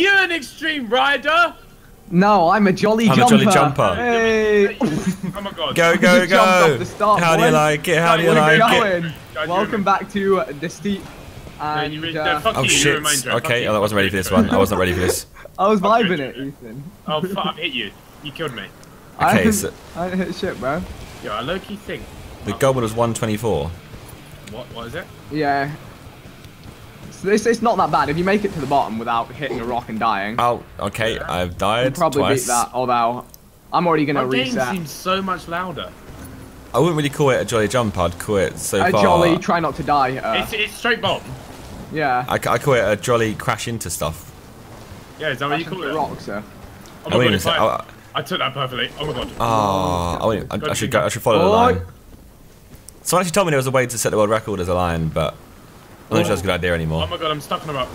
you an extreme rider? No, I'm a jolly jumper. I'm a jolly jumper. Hey. Oh my god. Go, go, go. How do you like it? How do you like it? Welcome back to the Steep. And, oh shit. Okay, I wasn't ready for this one. I wasn't ready for this. I was vibing it, Ethan. Oh fuck, I've hit you. You killed me. Okay, so I didn't hit shit, bro. Yo, a low-key thing. The goal was 124. What is it? Yeah. It's not that bad if you make it to the bottom without hitting a rock and dying. Oh, okay, yeah. I've died twice. Beat that, although I'm already gonna reset. My game seems so much louder. I wouldn't really call it a jolly jump. I'd call it a jolly try not to die. It's straight bomb. Yeah. I call it a jolly crash into stuff. Yeah, is that what you call it? Rocks, yeah. Oh my god, I took that perfectly. Oh my god. Oh, I should follow the line. Someone actually told me there was a way to set the world record as a lion, but I'm not sure that's a good idea anymore. Oh my god, I'm stuck on up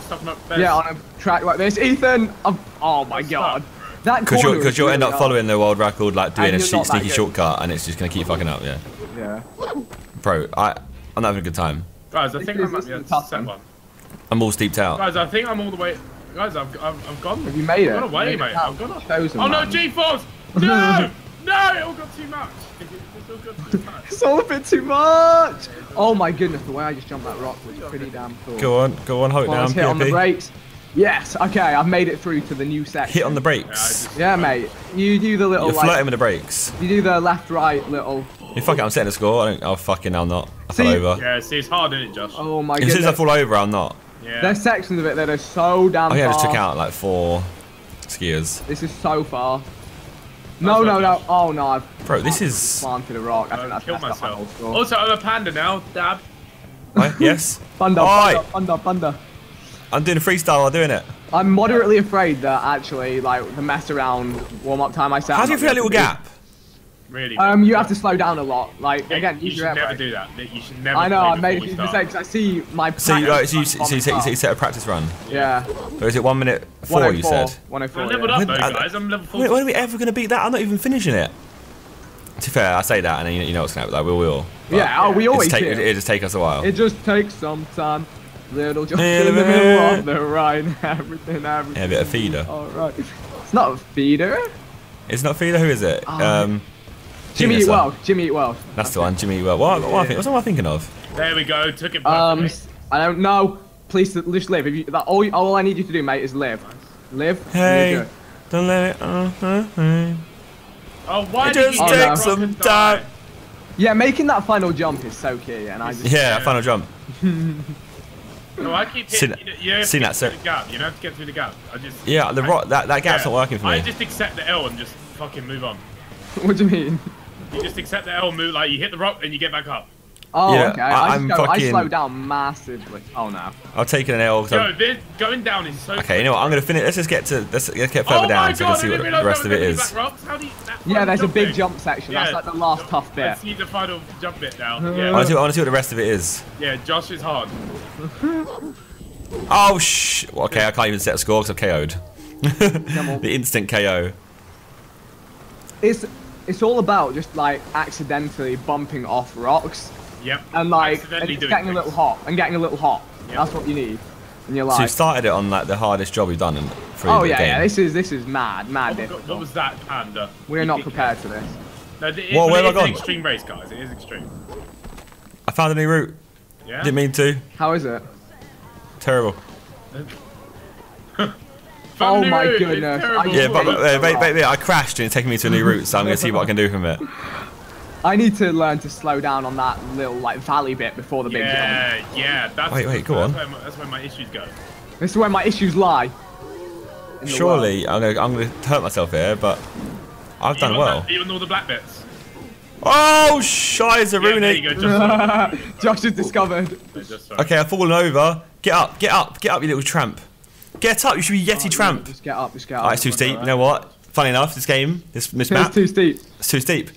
there. Yeah, on a track like this. Ethan, oh my god. Because you'll end up following the world record, like doing a sneaky shortcut, and it's just going to keep fucking up, yeah. Yeah. Bro, I'm not having a good time. Guys, I think I might be able to set one. I'm all steeped out. Guys, I think I'm all the way... Guys, I've gone. Have you made it? I've gone away, mate. I've gone off. Oh no, G-force! No! No, it all got too much. It's all a bit too much. Oh my goodness, the way I just jumped that rock was pretty damn cool. Go on, hold it down. Hit on the brakes. Yes, okay, I've made it through to the new section. Hit on the brakes. Yeah, mate. You do the little. You're flirting with the brakes. You do the left, right, little. You fuck it. I'm setting a score. I'm not. I fell over. Yeah, see, it's hard, isn't it, Josh? Oh my goodness. As soon as I fall over, I'm not. Yeah. There's sections of it that are so damn. I just took out like 4 skiers. This is so far. No, no, no. Oh, no. Bro, this is... planted a rock. I killed myself. Also, I'm a panda now. Dab. Yes. Panda. I'm doing a freestyle while doing it. I'm moderately afraid that, actually, like, the mess around warm-up time I set... How do you feel that little gap? Really? You have to slow down a lot. Like, again, you should never do that. You should never. I know, I made these mistakes. I see my practice. So you set a practice run? Yeah. Or is it 1:04, you said? 1:04, I'm leveled up, though, guys. I'm level 4. When are we ever going to beat that? I'm not even finishing it. To be fair, I say that, and then you know what's going to happen. Like, we will. Yeah, we always do. It'll just take us a while. It just takes some time. Little just in the middle of the ride. Everything. Yeah, a bit of feeder. All right. It's not a feeder. It's not feeder? Who is it? Jimmy Eat World. Jimmy Eat World. That's the one. Jimmy Eat World. What am I thinking of? There we go. Took it back. I don't know. Please just live. All I need you to do, mate, is live. Live. Hey. Don't let it. Oh, why did you take some time? Yeah, making that final jump is so key, and I just. Yeah, final jump. No, I keep hitting. Seen that, sir. You don't have to get through the gap. Yeah, the rock. That gap's not working for me. I just accept the L and just fucking move on. What do you mean? You just accept the L move, like you hit the rock and you get back up. Oh, yeah, okay. I slow down massively. Oh no. I've taken an L. So this going down is so. Okay, you know what? I'm gonna finish. Let's get further down so we can see what the rest of it is. Yeah, there's a big jump section. Yeah, that's like the last tough bit. I see the final jump bit now. Yeah. I want to see what the rest of it is. Yeah, Josh is hard. Oh shh. Well, okay, I can't even set a score because I've KO'd. The instant KO. It's all about just like accidentally bumping off rocks. Yep. And like getting a little hot and getting a little hot. Yep. That's what you need. And you're like. So you started it on like the hardest job you've done in for the game. Yeah. This is mad difficult. What was that, panda? We're not prepared for this. No, it is an extreme race, guys. It is extreme. I found a new route. Yeah. Didn't mean to. How is it? Terrible. Oh my goodness. Yeah, but I crashed and it's taking me to a new route, so I'm going to see what I can do from it. I need to learn to slow down on that little like valley bit before the big jump. Yeah. That's, wait, go on. That's where my issues go. This is where my issues lie. Surely, I'm going to hurt myself here, but I've done well. Even all the black bits. Oh, Shizarooney. Yeah, Josh is discovered. Okay, I've fallen over. Get up, you little tramp. Get up, you should be Yeti Tramp. Just get up, Oh, it's too steep, you know what? Funny enough, this map. It's too steep.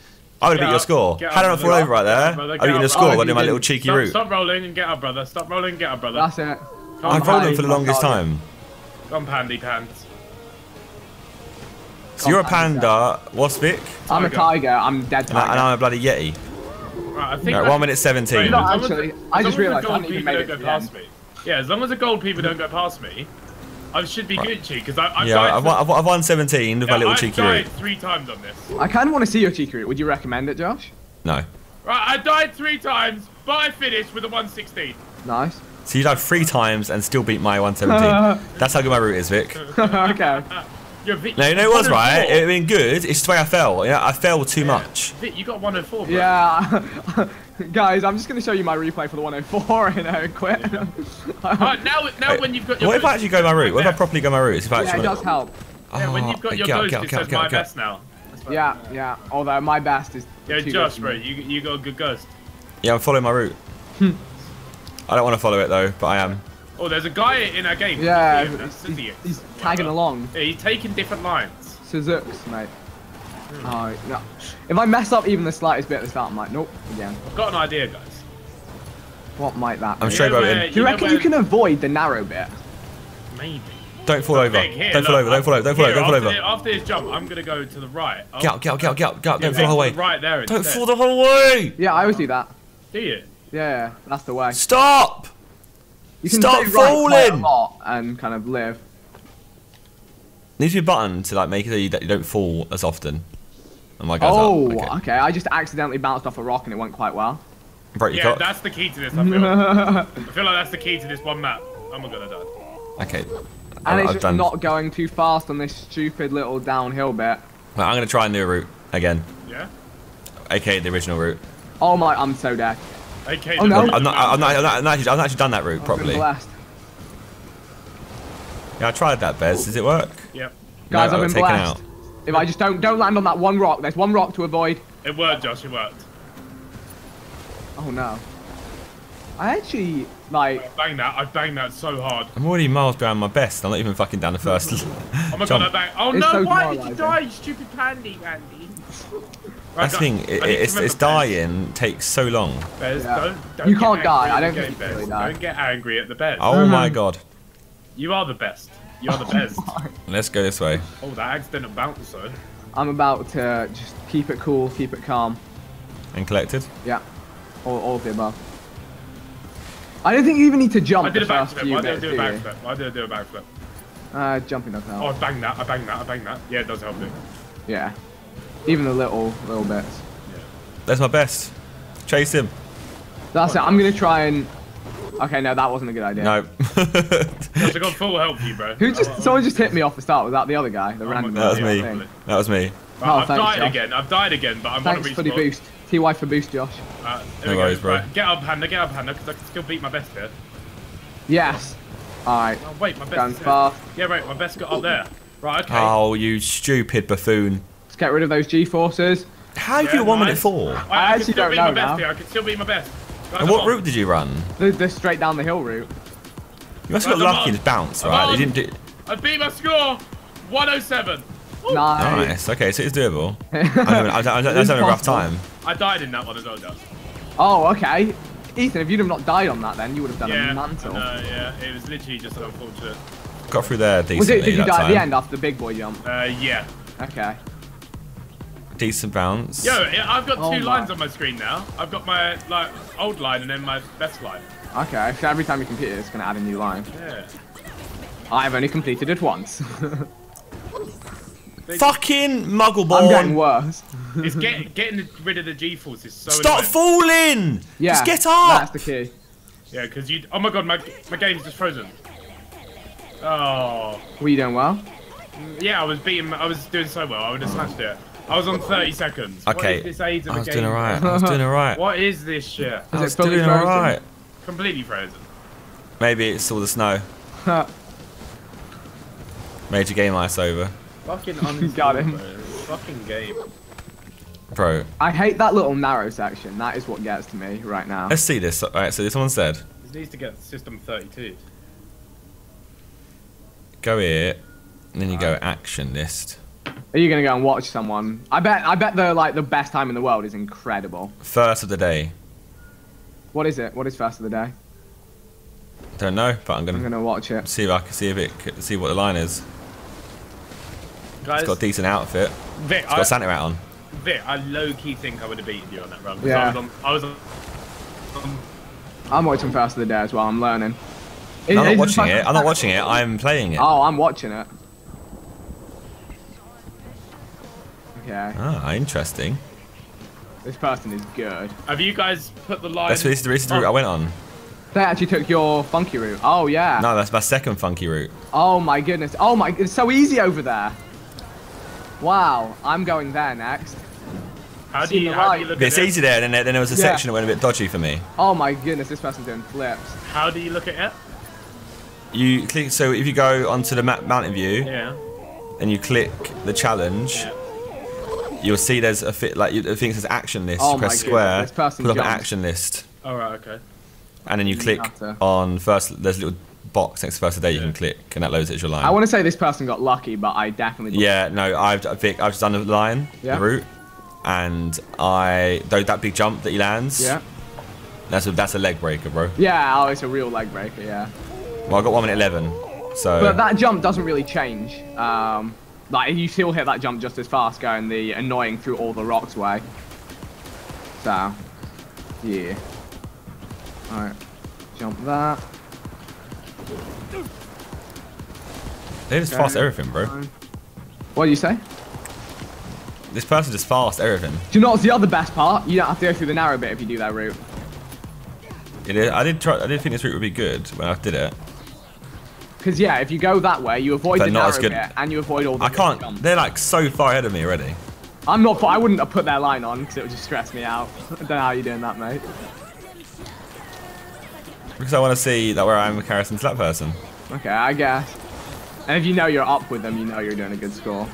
I would have beat your score. Had I not fallen over right there, I would have beaten your score by doing my little cheeky route. Stop rolling and get up, brother. That's it. I've rolled for the longest time. Gone pandy pants. So you're a panda, Waspik. I'm a tiger, I'm dead tiger. And I'm a bloody Yeti. Right, I think 1:17. No, actually, I just realised I haven't even made it. Yeah, as long as the gold people don't go past me. I should be good, Cheek, because I've won 17 with my little cheeky route. I've died 3 times on this. I kind of want to see your cheeky route. Would you recommend it, Josh? No. Right, I died 3 times, but I finished with a 116. Nice. So you died 3 times and still beat my 117. That's how good my route is, Vic. Okay. No, you know it was right. It been good. It's the way I fell. Yeah, I fell too much. Vic, you got 104. Bro. Yeah. Guys, I'm just gonna show you my replay for the 104 and I quit. Yeah. Right, now wait, when you've got your. What if I actually go my route? What if I properly go my route? If I actually it does help. Oh, yeah, when you've got your ghost, it says my best now. Yeah. Although my best is. Yeah, Josh, bro, you got a good ghost. Yeah, I'm following my route. I don't want to follow it though, but I am. Oh, there's a guy in our game. Yeah, he's tagging along. Yeah, he's taking different lines. Suzukes, mate. Oh, no. If I mess up even the slightest bit at the start, I'm like, nope, again. I've got an idea, guys. What might that be? I'm straight going. Do you reckon you can avoid the narrow bit? Maybe. Don't fall over. Don't fall over. Don't fall over. Don't fall over. Don't fall over. After this jump, I'm gonna go to the right. Get out. Don't fall the whole way. Right there. Don't fall the whole way. Yeah, I always do that. Do you? Yeah, that's the way. Stop. You can stop falling! And kind of live. Needs to be a button to like make it so you don't fall as often. Oh my god. Oh, okay. I just accidentally bounced off a rock and it went quite well. Yeah, that's the key to this. I feel. I feel like that's the key to this one map. Oh my god, I died. Okay. And it's just not going too fast on this stupid little downhill bit. Well, I'm gonna try a new route again. Yeah. Okay, the original route. Oh my! I'm so dead. Okay, oh, no. I've not actually done that route properly. Yeah, I tried that, Bez. Does it work? Yep. Guys, no, I've been blessed. If I just don't land on that one rock, there's one rock to avoid. It worked, Josh. It worked. Oh no. I actually like. I banged that so hard. I'm already miles behind my best. I'm not even fucking down the first. Oh my god! I banged. Oh no! So why did you die, you stupid Pandy? That's the thing, it's dying takes so long. Bez, yeah. Don't you can't die, I don't think you really die. Don't get angry at the Bez. Oh my god. You are the best. You are the best. Let's go this way. Oh, that accident bounced, though. I'm about to just keep it cool, keep it calm. And collected? Yeah. All of the above. I don't think you even need to jump. I did a backflip. Why did I do a backflip? Jumping doesn't help. Oh, I banged that. Yeah, it does help me. Yeah. Even the little bits. Yeah. That's my best. Chase him. That's it. I'm going to try and... Okay, no, that wasn't a good idea. No. I got full help you, bro. Someone just hit me off the start. Was that the other guy? The random guy. That was me. Right, oh, I've died again, but I'm going to respawn. Thanks for the boost. TY for boost, Josh. No worries, bro. Right, get up, Hannah, because I can still beat my best here. Yes. All right. Oh, wait, my best. Yeah, right, my best got up there. Right, okay. Oh, you stupid buffoon. Get rid of those G-forces. How did you 1:04? I actually don't know now. I could still be my best. Guys, and what route did you run? The straight down the hill route. You must have got lucky to bounce, right? You didn't do. I beat my score, 107. Ooh. Nice. Okay, so it's doable. That's having a rough time. I died in that one as well, Josh. Oh, okay. Ethan, if you'd have not died on that, then you would have done a mantle. Yeah, it was literally just an unfortunate. Got through there decently. Did you die at the end after the big boy jump? Yeah. Okay. Decent bounce. Yo, I've got two lines on my screen now. I've got my like old line and then my best line. Okay, so every time you complete it, it's going to add a new line. Yeah. I've only completed it once. Fucking Muggleborn. I'm getting worse. It's getting rid of the G-force is so stop falling! Yeah, just get up! That's the key. Yeah, because you... Oh my god, my game's just frozen. Oh. Were you doing well? Yeah, I was doing so well. I would have smashed it. I was on 30 seconds. Okay. I was doing alright. What is this shit? I was doing alright. Completely frozen. Maybe it's all the snow. Major game ice over. Fucking got him. Fucking game. Bro. I hate that little narrow section. That is what gets to me right now. Let's see this. Alright, so this one said. This needs to get system 32. Go here. And then you go action list. Are you gonna go and watch someone? I bet the best time in the world is incredible. First of the day. What is it? What is first of the day? Don't know, but I'm gonna watch it. See if I can see what the line is. Guys, it's got a decent outfit. Vic, it's got a Santa hat on. Vic, I low key think I would have beaten you on that run. Yeah. I'm watching first of the day as well. I'm learning. No, I'm not watching it. I'm not watching it. I'm playing it. Oh, I'm watching it. Okay. Ah, interesting. This person is good. Have you guys put the live? That's the recent route I went on. They actually took your funky route. Oh, yeah. No, that's my second funky route. Oh, my goodness. Oh, my. It's so easy over there. Wow. I'm going there next. How do you look at it? It's easy there, and then there was a section that went a bit dodgy for me. Oh, my goodness. This person's doing flips. How do you look at it? You click. So if you go onto the mountain view, and you click the challenge, you'll see there's a fit like the thing says action list. Oh, press square, put up an action list. All right, okay. And then you click on first. There's a little box next to first day you can click, and that loads it as your line. I want to say this person got lucky, but I definitely. Yeah, no, I've done the line, the route, and though that big jump that he lands. Yeah. That's a leg breaker, bro. Yeah, oh, it's a real leg breaker. Yeah. Well, I got 1:11, so. But that jump doesn't really change. Like you still hit that jump just as fast going the annoying through all the rocks way. So, yeah. All right, jump that. They just fast everything, bro. What do you say? This person just fast everything. Do you know what's the other best part? You don't have to go through the narrow bit if you do that route. It is, I did think this route would be good when I did it. Because, yeah, if you go that way, you avoid the narrow bit and you avoid all the jumps. They're, like, so far ahead of me already. I wouldn't have put their line on because it would just stress me out. I don't know how you're doing that, mate. Because I want to see that where I am in comparison to that person. Okay, I guess. And if you know you're up with them, you know you're doing a good score.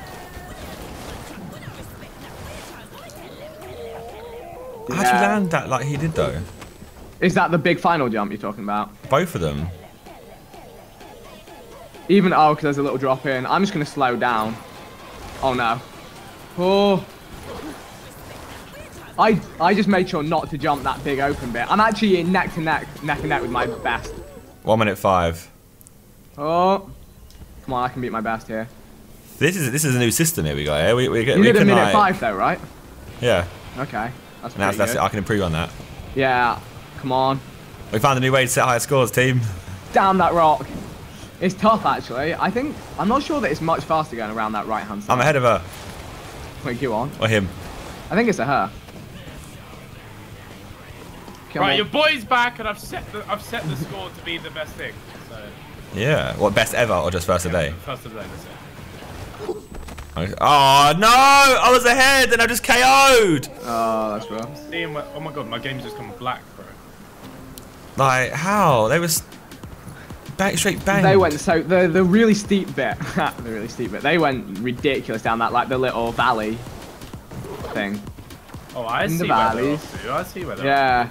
Yeah. How'd you land that like he did, though? Is that the big final jump you're talking about? Both of them. Because there's a little drop in. I'm just going to slow down. Oh, no. Oh. I just made sure not to jump that big open bit. I'm actually in neck and neck with my best. 1:05. Oh. Come on, I can beat my best here. This is a new system that we got here. You did a 1:05 though, right? Yeah. Okay. That's it. I can improve on that. Yeah. Come on. We found a new way to set higher scores, team. Damn that rock. It's tough, actually. I'm not sure that it's much faster going around that right-hand side. I'm ahead of her. Wait, you on? Or him? I think it's a her. Right, your boy's back, and I've set the score to be the best thing. So. Yeah. What, best ever or just first of day? First of day. Oh no! I was ahead, and I just KO'd. Oh, that's rough. Oh my god, my game's just gone black, bro. Like how? They were. Straight bang. They went the really steep bit. They went ridiculous down that the little valley thing. Oh, I see where they are too. I see where they are. Yeah.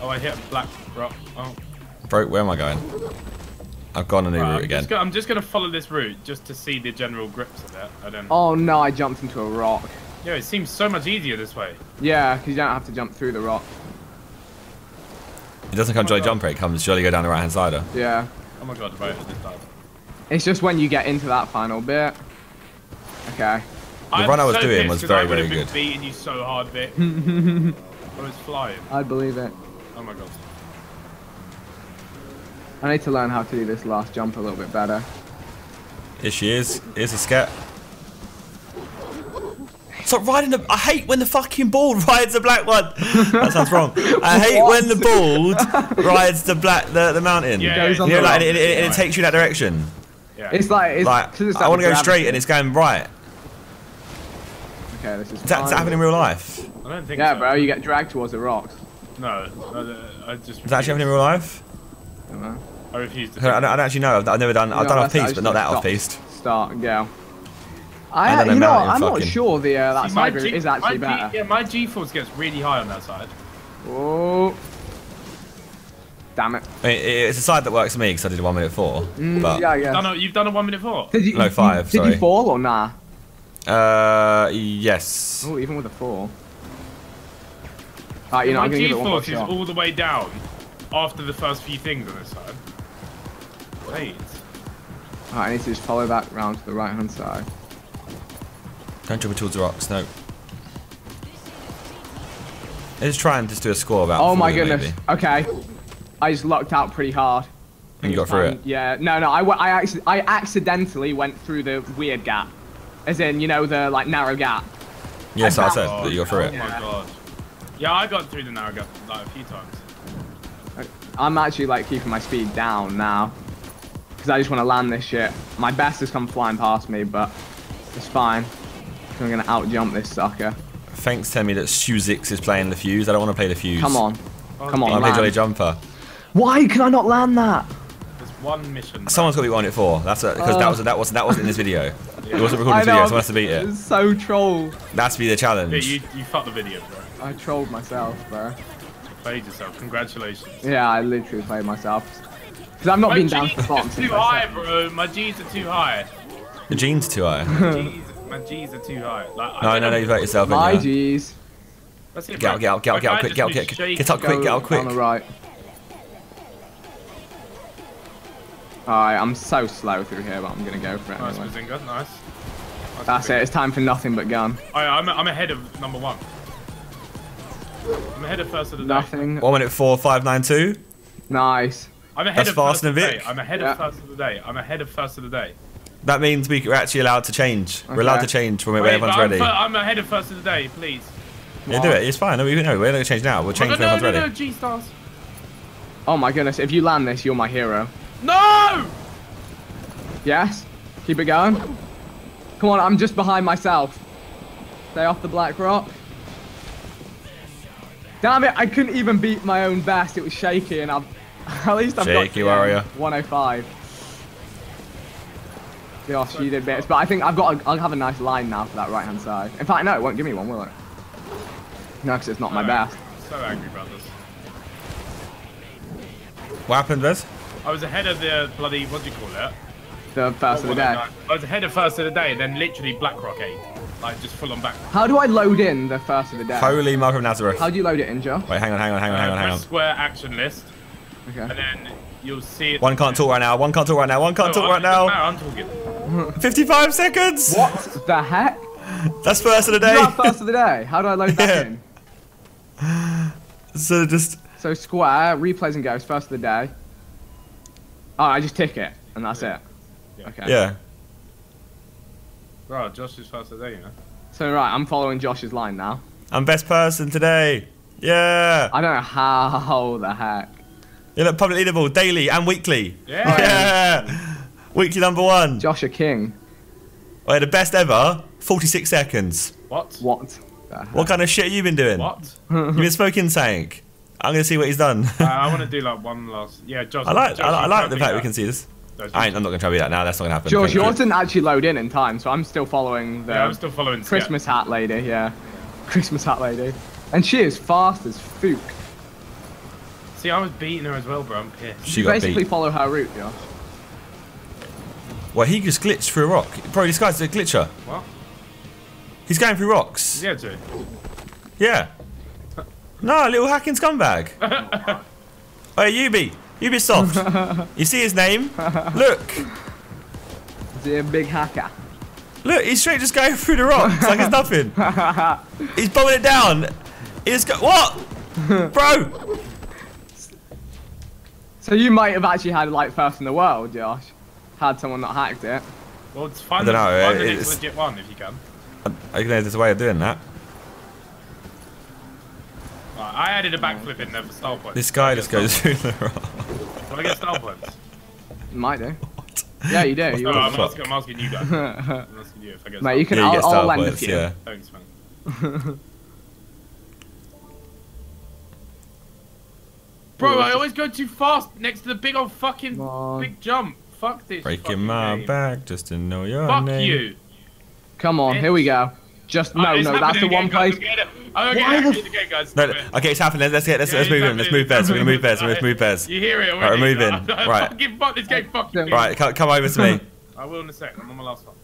Oh, I hit a black rock. Oh. Bro, where am I going? I've gone a new route again. I'm just gonna follow this route just to see the general grips of it. Oh no, I jumped into a rock. Yeah, it seems so much easier this way. Yeah, because you don't have to jump through the rock. It doesn't come jolly jump break, it comes jolly go down the right hand sider. Yeah. Oh my god, right at this time. It's just when you get into that final bit. Okay. The run I was doing was very, very good. I would have been beating you so hard, Vic. I was flying. I believe it. Oh my god. I need to learn how to do this last jump a little bit better. Here she is. Here's a scat. Stop riding the. I hate when the fucking bald rides the black one. That sounds wrong. I hate when the bald rides the black the mountain. Yeah, you know, like, it takes you that direction. Yeah. It's like I want to go straight and it's going right. Okay, this is. Does that happen in real life? I don't think. Yeah, so. Bro, you get dragged towards the rocks. No, I just. Does that actually happen in real life? I don't know. I refuse to. I don't actually know. I've never done. I've done off-piste, but not that off-piste. Start and go. You know what, I'm not sure that side route is actually better. Yeah, my G-force gets really high on that side. Oh. Damn it. I mean, it's a side that works for me because I did a 1:04. But yeah, yeah. You've done a 1:04? No, 5, sorry. Did you fall or nah? Yes. Oh, even with a 4. You know, my G-force is all the way down after the first few things on this side. Wait. Alright, I need to just follow that round to the right-hand side. Don't jump towards the rocks, no. Let's try and just do a score about. Oh my goodness. Maybe. Okay. I just lucked out pretty hard. And you got through it? Yeah. No. I accidentally went through the weird gap. As in, you know, the, like, narrow gap. Yes, I said that you got through it. Oh, my God. Yeah, I got through the narrow gap, like, a few times. I'm actually, like, keeping my speed down now. Because I just want to land this shit. My best has come flying past me, but it's fine. I'm going to out-jump this sucker. Thanks, Temi, that Suzix is playing the fuse. I don't want to play the fuse. Come on. Come on, land. I'm a jumper. Why can I not land that? There's one mission. Someone's got to be on it for. That's because that wasn't in this video. It wasn't recorded video, someone has to beat it. It's so troll. That's be the challenge. Yeah, you fucked the video, bro. I trolled myself, bro. You played yourself. Congratulations. Yeah, I literally played myself. Because I've not been down to the bottom. My G's are too high, bro. My G's are too high. The jeans are too high. My G's are too high. Like, no, you vote yourself in. My G's. Get up quick. On the right. Alright, I'm so slow through here, but I'm gonna go for it. Nice, anyway. Bazinga, nice. That's it, it's time for nothing but gun. Alright, I'm ahead of number one. I'm ahead of first of the day. 1:04.592. Nice. I'm ahead of first of the day. I'm ahead of first of the day. I'm ahead of first of the day. That means we're actually allowed to change. Okay. We're allowed to change when everyone's ready. I'm ahead of first of the day, please. Yeah, do it, it's fine. No, we're not gonna change now. We'll change when everyone's ready. No, G-stars. Oh my goodness, if you land this, you're my hero. No! Yes. Keep it going. Come on, I'm just behind myself. Stay off the black rock. Damn it, I couldn't even beat my own best. It was shaky, and at least I've got shaky warrior. 105. Gosh, you did bits, but I think I'll have a nice line now for that right-hand side. In fact, no, it won't give me one, will it? No, because it's not my best. So angry about this. What happened, Liz? I was ahead of the bloody, what do you call it? The first of the day. I was ahead of first of the day, then literally Black Rock 8. Like, just full on back. How do I load in the first of the day? Holy Mother of Nazareth. How do you load it in, Joe? Wait, hang on. Square action list. Okay. And then you'll see it. One can't talk right now. I'm talking. 55 seconds! What the heck? That's first of the day. That's first of the day. How do I load that in? So square, replays and goes, first of the day. Oh, I just tick it, and that's it. Yeah. Okay. Yeah. Bro, Josh is faster than you, man. So, right, I'm following Josh's line now. I'm best person today. Yeah. I don't know how the heck. You look public leaderboard daily and weekly. Yeah. Yeah. Weekly #1. Josh a king. Wait, the best ever, 46 seconds. What? What kind of shit have you been doing? What? You've been smoking tank. I'm gonna see what he's done. I want to do like one last. Yeah, Josh. I like the fact we can see this. I'm not gonna try to do that now. That's not gonna happen. George, yours didn't actually load in time, so I'm still following the. Yeah, I'm still following. Christmas hat lady, yeah. Christmas hat lady, and she is fast as fuck. See, I was beating her as well, bro. I'm pissed. She basically follow her route, Josh. Well, he just glitched through a rock, bro. This guy's a glitcher. What? He's going through rocks. Yeah, dude. Yeah. No, little hacking scumbag. Hey, Ubisoft. You see his name? Look. He's a big hacker. Look, he's straight just going through the rocks like it's nothing. He's bombing it down. He's got what? Bro. So you might have actually had like first in the world, Josh. Had someone not hacked it. Well, it's fun. I don't know. Find a legit one if you can. I don't know if there's a way of doing that. I added a backflip in there for star points. This guy just goes through the rock. Will I get star points? Might do. What? Yeah, you do. I'm asking you guys. I'm asking you if I get star points. Mate, you can I'll land a few. Yeah. Thanks, man. Bro, I always go too fast next to the big old fucking big jump. Fuck this. Breaking my back just to know your name. Fuck you. Come on, here we go. Just no, that's the one place. Okay, it's happening. Let's move beds. We're gonna move beds. You hear it already? Right, we're moving. Right. Fucking fuck this game. Fuck you. Right, come over to me. I will in a sec. I'm on my last one.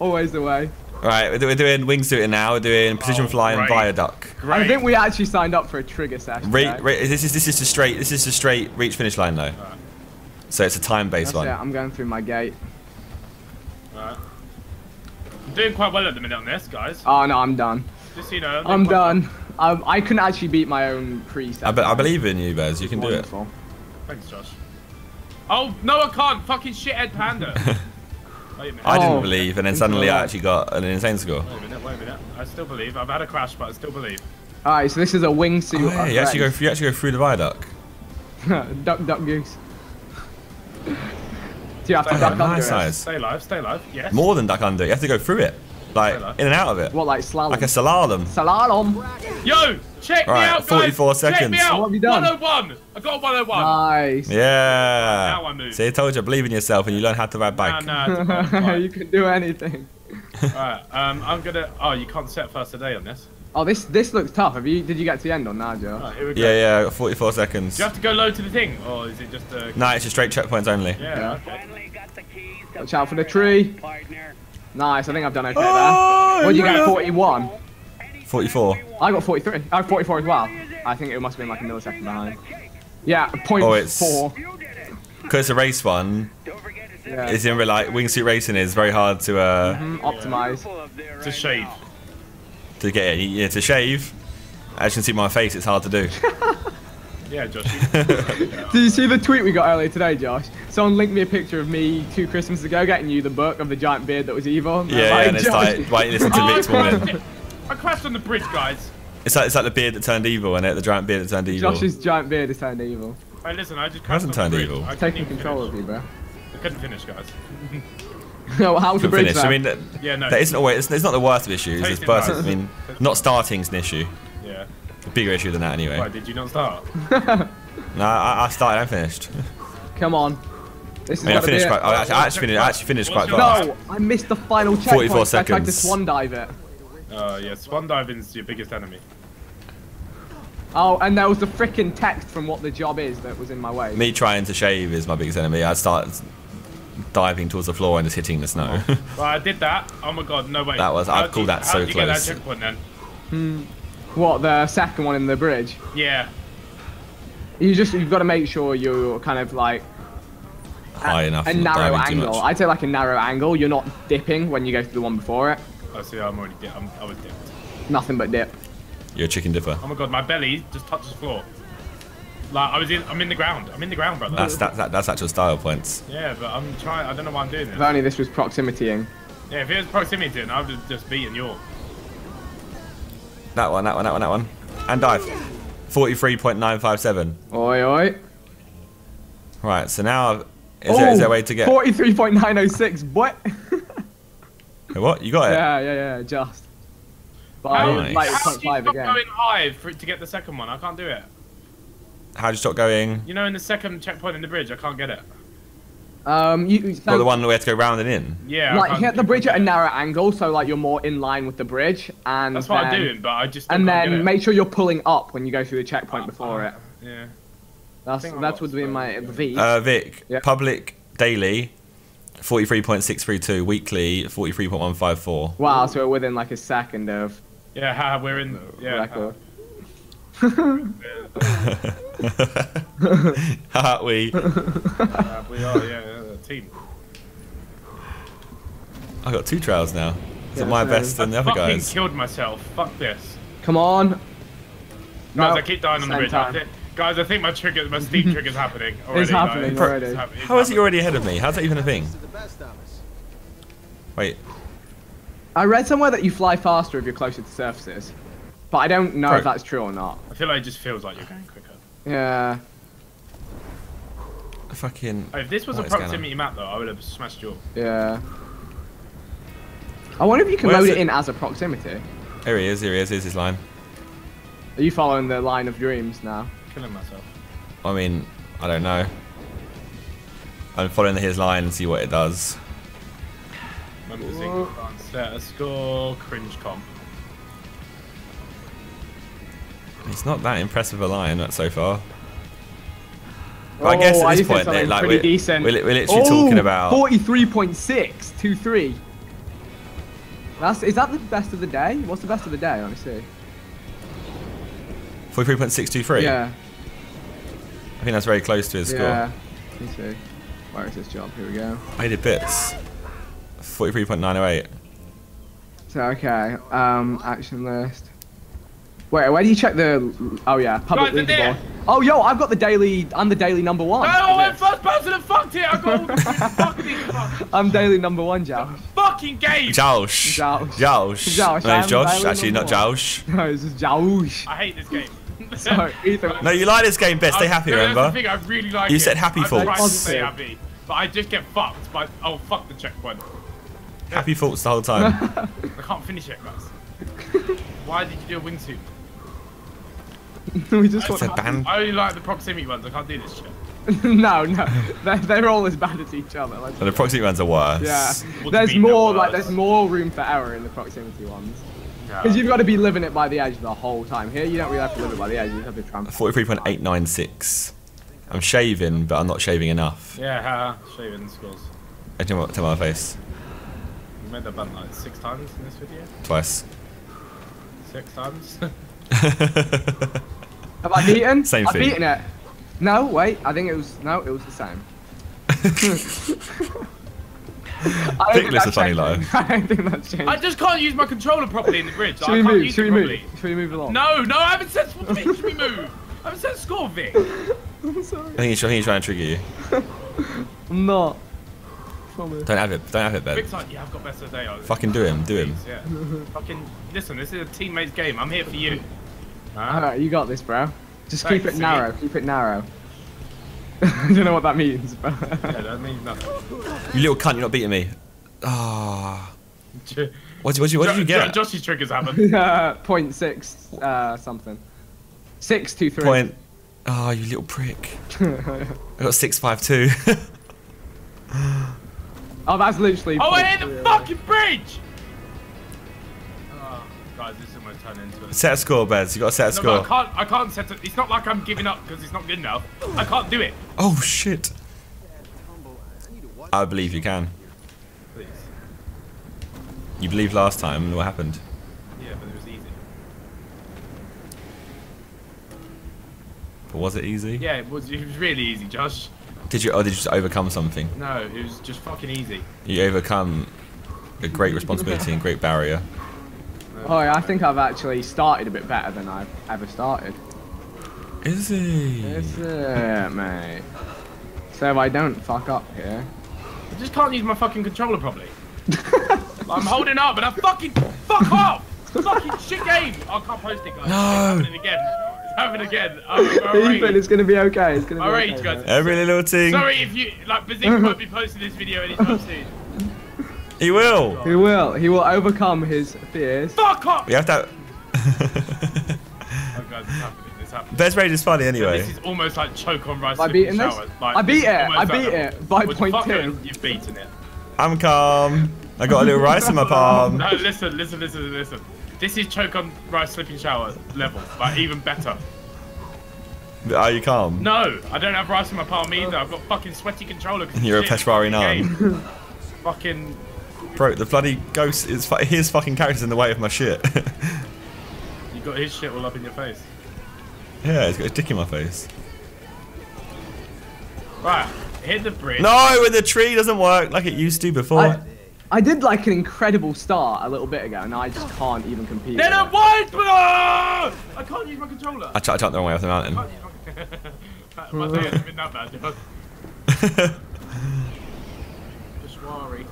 Always the way. Right, we're doing wingsuiting now. We're doing precision flying via duck. Great. I think we actually signed up for a trigger session. This is the straight. This is the straight reach finish line though. Right. So it's a time-based one. Yeah, I'm going through my gate. Right. I'm doing quite well at the minute on this, guys. Oh no, I'm done. Just so you know, I'm done. I couldn't actually beat my own preset. I believe in you, Bez. You can do it. Thanks, Josh. Oh, no, I can't. Fucking shithead panda. I didn't believe, and then suddenly I actually got an insane score. Wait a minute. I still believe. I've had a crash, but I still believe. Alright, so this is a wingsuit. Oh, yeah, you actually go through the viaduct. duck, goose. Do you have to duck under it? Stay alive, yes. More than duck under, you have to go through it. Like, in and out of it. What, like slalom? Like a slalom. Slalom! Yo, check me out, guys! 44 seconds. Check me out! What have you done? 101! I got 101! Nice! Yeah! Now I move. See, I told you, believe in yourself and you learn how to ride bike. No, you can do anything. Alright, I'm gonna... Oh, you can't set first today on this. Oh, this looks tough. Did you get to the end on that, Joe? Right, yeah, I got 44 seconds. Do you have to go low to the thing, or is it just a... No, it's just straight checkpoints only. Yeah. Okay. Watch out for the tree. Partner. Nice, I think I've done okay there. What did you get, 41? 44. I got 43. I got 44 as well. I think it must have been like a millisecond behind. Yeah, 0.4. Because it's a race one. Yeah. It's in real life. Wingsuit racing is very hard to... optimise. To shave. To get it, yeah, to shave. As you can see my face, it's hard to do. Yeah, Josh. Did you see the tweet we got earlier today, Josh? Someone linked me a picture of me 2 Christmases ago getting you the book of the giant beard that was evil. And yeah, like, and it's like, right, listen to me this morning. I crashed on the bridge, guys. It's like the beard that turned evil, and the giant beard that turned evil. Josh's giant beard has turned evil. Hey, listen, I just crashed on the bridge. Hasn't turned evil. I'm taking control of you, bro. I couldn't finish, guys. No, how the bridge finish. I mean, that isn't always. It's not the worst of issues. I mean, not starting's an issue. Yeah. A bigger issue than that, anyway. Why did you not start? No, I started and finished. Come on. This is I actually finished quite fast. No, I missed the final checkpoint. 44 seconds. I tried to swan dive it. Yeah, swan diving's your biggest enemy. Oh, and there was the frickin' text from what the job is that was in my way. Me trying to shave is my biggest enemy. I started diving towards the floor and just hitting the snow. Well, I did that. Oh my god, no way. That was, I'd call that so close. How did you get that checkpoint then? What, the second one in the bridge? Yeah. You've got to make sure you're kind of like high enough. A narrow angle. I'd say like a narrow angle. You're not dipping when you go to the one before it. Oh, see, I'm already dipped. I was dipped. Nothing but dip. You're a chicken dipper. Oh my god, my belly just touched the floor. Like I'm in the ground. I'm in the ground, brother. That's actual style points. Yeah, but I'm trying. I don't know why I'm doing this. If only this was proximitying. Yeah, if it was proximitying, I would have just beaten you. That one. And dive. 43.957. Oi. Right. So now, is there a way to get 43.906? What? What? You got it? Yeah. Just. But how do you stop going high for it to get the second one? I can't do it. How do you stop going? You know, in the second checkpoint in the bridge, I can't get it. Well, the one that we have to go round and in? Yeah. Like, hit the bridge at a narrow angle, so like you're more in line with the bridge. And that's what I'm doing, but I just. And then make sure you're pulling up when you go through the checkpoint before it. Yeah. That's what's been my Vic. Vic, yep. Public daily, 43.632, weekly, 43.154. Wow, so we're within like a second of. Yeah, we're in. Yeah. Record. We are a team. I got 2 trials now. Is it my best than the other guys? I fucking killed myself. Fuck this. Come on. Guys, I keep dying on the bridge. Guys, I think my Steep trigger's happening already. It's happening already. How is he already ahead of me? How's that even a thing? Wait. I read somewhere that you fly faster if you're closer to surfaces. But I don't know if that's true or not. I feel like it just feels like you're going quicker. Yeah. Fucking. Oh, if this was a proximity map, though, I would have smashed you up. Yeah. I wonder if you can load it in as a proximity. Here he is. Here's his line. Are you following the line of dreams now? Killing myself. I mean, I don't know. I'm following his line and see what it does. Remember Zing, set a score, cringe comp. It's not that impressive a line so far. But I guess at this point, like, we're literally talking about 43.623. Is that the best of the day? What's the best of the day, honestly? 43.623. Yeah. I think that's very close to his score. Me too. Where is this job? Here we go. I did bits. 43.908. So okay. Action list. Wait, where do you check the... Oh, yeah. Public leaderboard. Oh, yo, I've got the daily... I'm the daily #1. Oh, I'm first person that fucked it. I got... fuck. I'm daily #1, Josh. Fucking game. Josh. Josh. Josh. Josh. No, it's Josh. Actually, not Josh. No, it's just Josh. I hate this game. So, no, you like this game best. Stay happy, no, remember? That's the thing, I really like you it. Said happy thoughts. Happy, but I just get fucked by... Oh, fuck the checkpoint. Happy thoughts the whole time. I can't finish it, guys. Why did you do a wingsuit? We just I only like the proximity ones. I can't do this shit. No, no, they're all as bad as each other. Like, so the proximity ones are worse. Yeah, what there's more like there's more room for error in the proximity ones. Because you've got to be living it by the edge the whole time. Here, you don't really have to live it by the edge. You have to trample. 43.896. I'm shaving, but I'm not shaving enough. Yeah, shaving scores. I don't know what to my face. You made that button like 6 times in this video. Twice. 6 times. Have I beaten? Same thing. I've beaten it. No, wait. I think it was it was the same. Ridiculous and funny life. I don't think that's changed. I just can't use my controller properly in the bridge. Should we move? Should we move? Should we move along? No, no. I haven't said Vic. Should we move? I haven't said score, Vic. I'm sorry. I think he's trying to trigger you. I'm not. Promise. Don't have it. Don't have it, Ben. Vic's like, yeah, I've got best of the day. Fucking do him. Do him. Yeah. Fucking listen. This is a teammate's game. I'm here for you. Alright, you got this, bro. Just keep it narrow. Keep it narrow. I don't know what that means, bro. Yeah, that means nothing. You little cunt, you're not beating me. Ah. Oh. What did you get? Josh's triggers happen. 0.6 something. 623. Point. Oh, you little prick. I got 652. Oh, that's literally. Oh, I hit the fucking bridge. Guys, this is going to turn into a... Set a score, Bez. You got to set a score. No, I can't set it. It's not like I'm giving up because it's not good enough. I can't do it. Oh, shit. I believe you can. Please. You believed last time and what happened? Yeah, but it was easy. But was it easy? Yeah, it was really easy, Josh. Did you just overcome something? No, it was just fucking easy. You overcome a great responsibility and great barrier. Oh, I think I've actually started a bit better than I've ever started. Is he? Is it, mate? So if I don't fuck up here. I just can't use my fucking controller properly. I'm holding up and I fucking fuck off! Fucking shit game! Oh, I can't post it, guys. No! It's happening again. It's happening again. Oh, Ethan, it's gonna be okay. It's gonna be okay, guys. Every little thing. Sorry if you, like, Bazooka won't be posting this video anytime soon. He will. He will. He will overcome his fears. Fuck off! We have to. Oh God, it's happening. It's happening. Best raid is funny anyway. So this is almost like choke on rice. Have I beaten this? Like, I beat it. I beat it by 0.2. You've beaten it. I'm calm. I got a little rice in my palm. No, listen, listen, listen, listen. This is choke on rice slipping shower level, but even better. Are you calm? No, I don't have rice in my palm either. I've got fucking sweaty controller. You're a Peshwari nun. Fucking. Bro, the bloody ghost is his fucking character's in the way of my shit. You got his shit all up in your face. Yeah, he's got his dick in my face. Right, hit the bridge. No, when the tree doesn't work like it used to before. I did like an incredible start a little bit ago, and I just can't even compete. Then I wiped! I can't use my controller. I chucked the wrong way up the mountain. My day hasn't been that bad. Peshwari.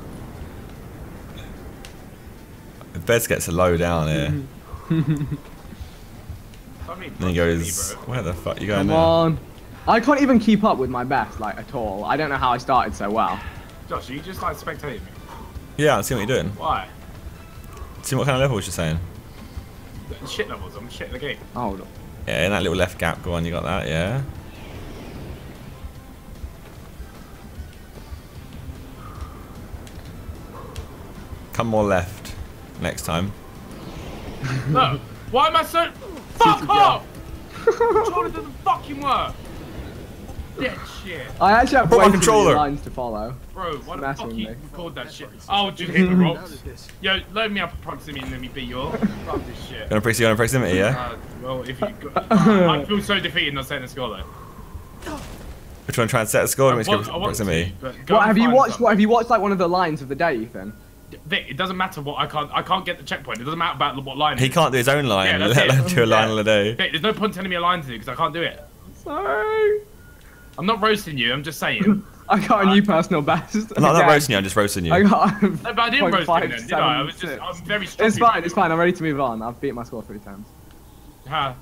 Bez gets a low down here. Then he goes, where the fuck are you going now? Come on. I can't even keep up with my best, like, at all. I don't know how I started so well. Josh, are you just, like, spectating me? Yeah, I'm seeing what you're doing. Why? See what kind of levels you're saying. Shit levels, I'm shit in the game. Oh, look. Yeah, in that little left gap, go on, you got that, yeah. Come more left. Next time. No, why am I so? Fuck off! Controller doesn't fucking work. Dead shit. I actually have way too many lines to follow. Bro, why the fuck you record that shit? Oh, just hit the rocks. Yo, load me up a proximity and let me beat you all. Fuck this shit. Gonna press you on a proximity, yeah? Well, if you. I feel so defeated not setting a score though. We're trying to set a score and we just go proximity. What have you watched? What have you watched? Like one of the lines of the day, Ethan. Vic, it doesn't matter what I can't get the checkpoint. It doesn't matter about what line. He can't do his own line. Yeah, let alone do a line on a day. Vic, there's no point telling me a line to do because I can't do it. Sorry. I'm not roasting you. I'm just saying. I got a new personal best. I'm not roasting you. I'm just roasting you. I got. No, but I didn't roast you then, did I? I was just. I was very. It's fine. It's fine. I'm ready to move on. I've beat my score 3 times. Ha.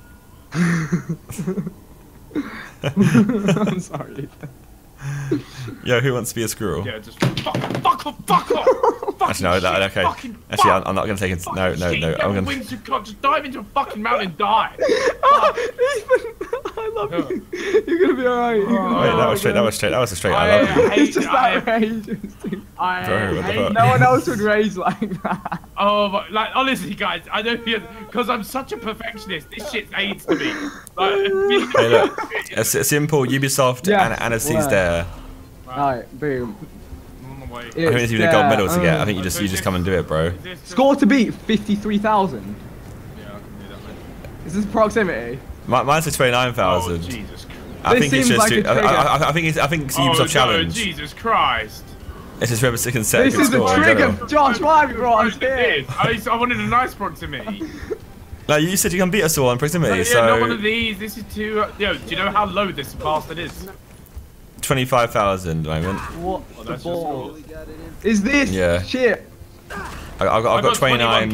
I'm sorry. Yo, who wants to be a squirrel? Yeah, just fuck off! Actually, no, no, okay. Actually, I'm not gonna take it. No, no, no. I'm gonna. Wings, you can't just dive into a fucking mountain and die. I love you. You're gonna be alright. Wait, that was straight. That was straight. That was a straight. I love you. It's just outrageous. No one else would rage like that. Oh, but, like honestly, guys, I don't feel because I'm such a perfectionist. This shit aids to me. Like, hey, look, a simple Ubisoft Annecy's there. Alright, boom. On the way. I think it's even a gold medal to get. I think you just come and do it, bro. Score to beat 53,000. Yeah, I can do that, mate. Is this proximity? Mine's a 29,000. Oh, Jesus Christ. I think it's Ubisoft challenge. Oh, Jesus Christ. This is Rebels 6 and 7. This is a trigger, Josh. Why have you brought us here? I wanted a nice proximity. Like you said, you can beat us all on proximity. Yeah, so not one of these. This is too. Yo, do you know how low this bastard is? 25,000 moment. What the ball? Is this shit? I've got 29.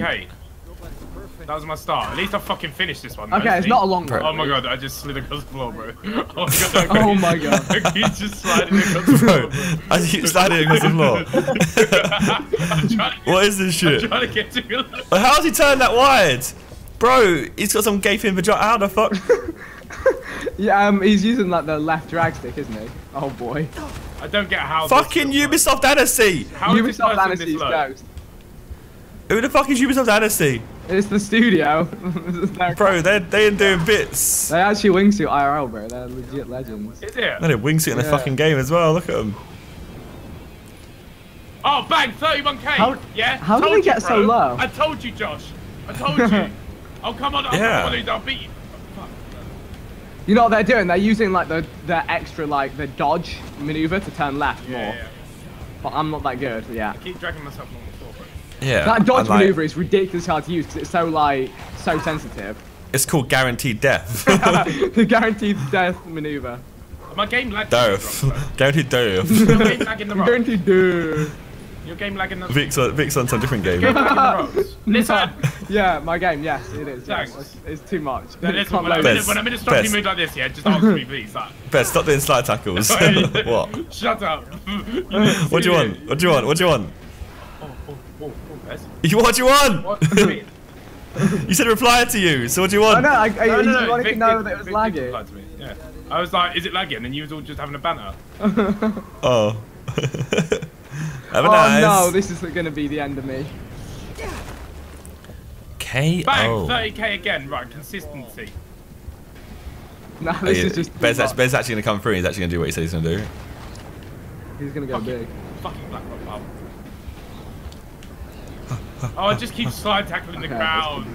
That was my start. At least I fucking finished this one. Okay, it's not a long one. Oh my god, I just slid across the floor, bro. Oh my god. Oh my god. He's just sliding across the floor, bro. I keep sliding across the floor. What is this shit? I'm trying to get to how's he turned that wide? Bro, he's got some gaping vagina. How the fuck? Yeah, he's using like the left drag stick, isn't he? Oh boy. I don't get how. Fucking Ubisoft Annecy. Ubisoft Annecy's ghost. Who the fuck is Ubisoft Annecy? It's the studio. Bro, they're doing bits. They actually wingsuit IRL, bro. They're legit legends. Is it? They did wingsuit in the fucking game as well. Look at them. Oh bang, 31k. Yeah. How did we get so low? I told you, Josh. I told you. Oh come on, I'll beat you. You know what they're doing? They're using like the extra like the dodge maneuver to turn left more. Yeah. But I'm not that good. Yeah. I keep dragging myself along the floor, bro. Yeah. That dodge maneuver is ridiculously hard to use because it's so like so sensitive. It's called guaranteed death. The guaranteed death maneuver. My game lagged. Guaranteed death. Your game lagging the rocks. Guaranteed death. Your game lagging the rocks. Vic's on some different game. Your game lagging the rocks. Listen. Yeah, my game, yes, it is. Yes. Thanks. It's too much. No, listen, when I'm in a strongly mood like this, yeah, just ask me, please. Like. Best, stop doing slide tackles. What? Shut up. What do you want? What do you want? What do you want? What do you want? What? You said reply to you, so what do you want? No, you wanted to know that it was laggy. Yeah. I was like, is it laggy? And then you was all just having a banter. Oh. Have a nice. Oh no, this is going to be the end of me. Bang, 30k again, right, consistency. Nah, this is just Bez, Bez's actually going to come through and he's actually going to do what he says he's going to do. He's going to go big. Fucking black rock pub. Oh, I just keep slide tackling the crowd.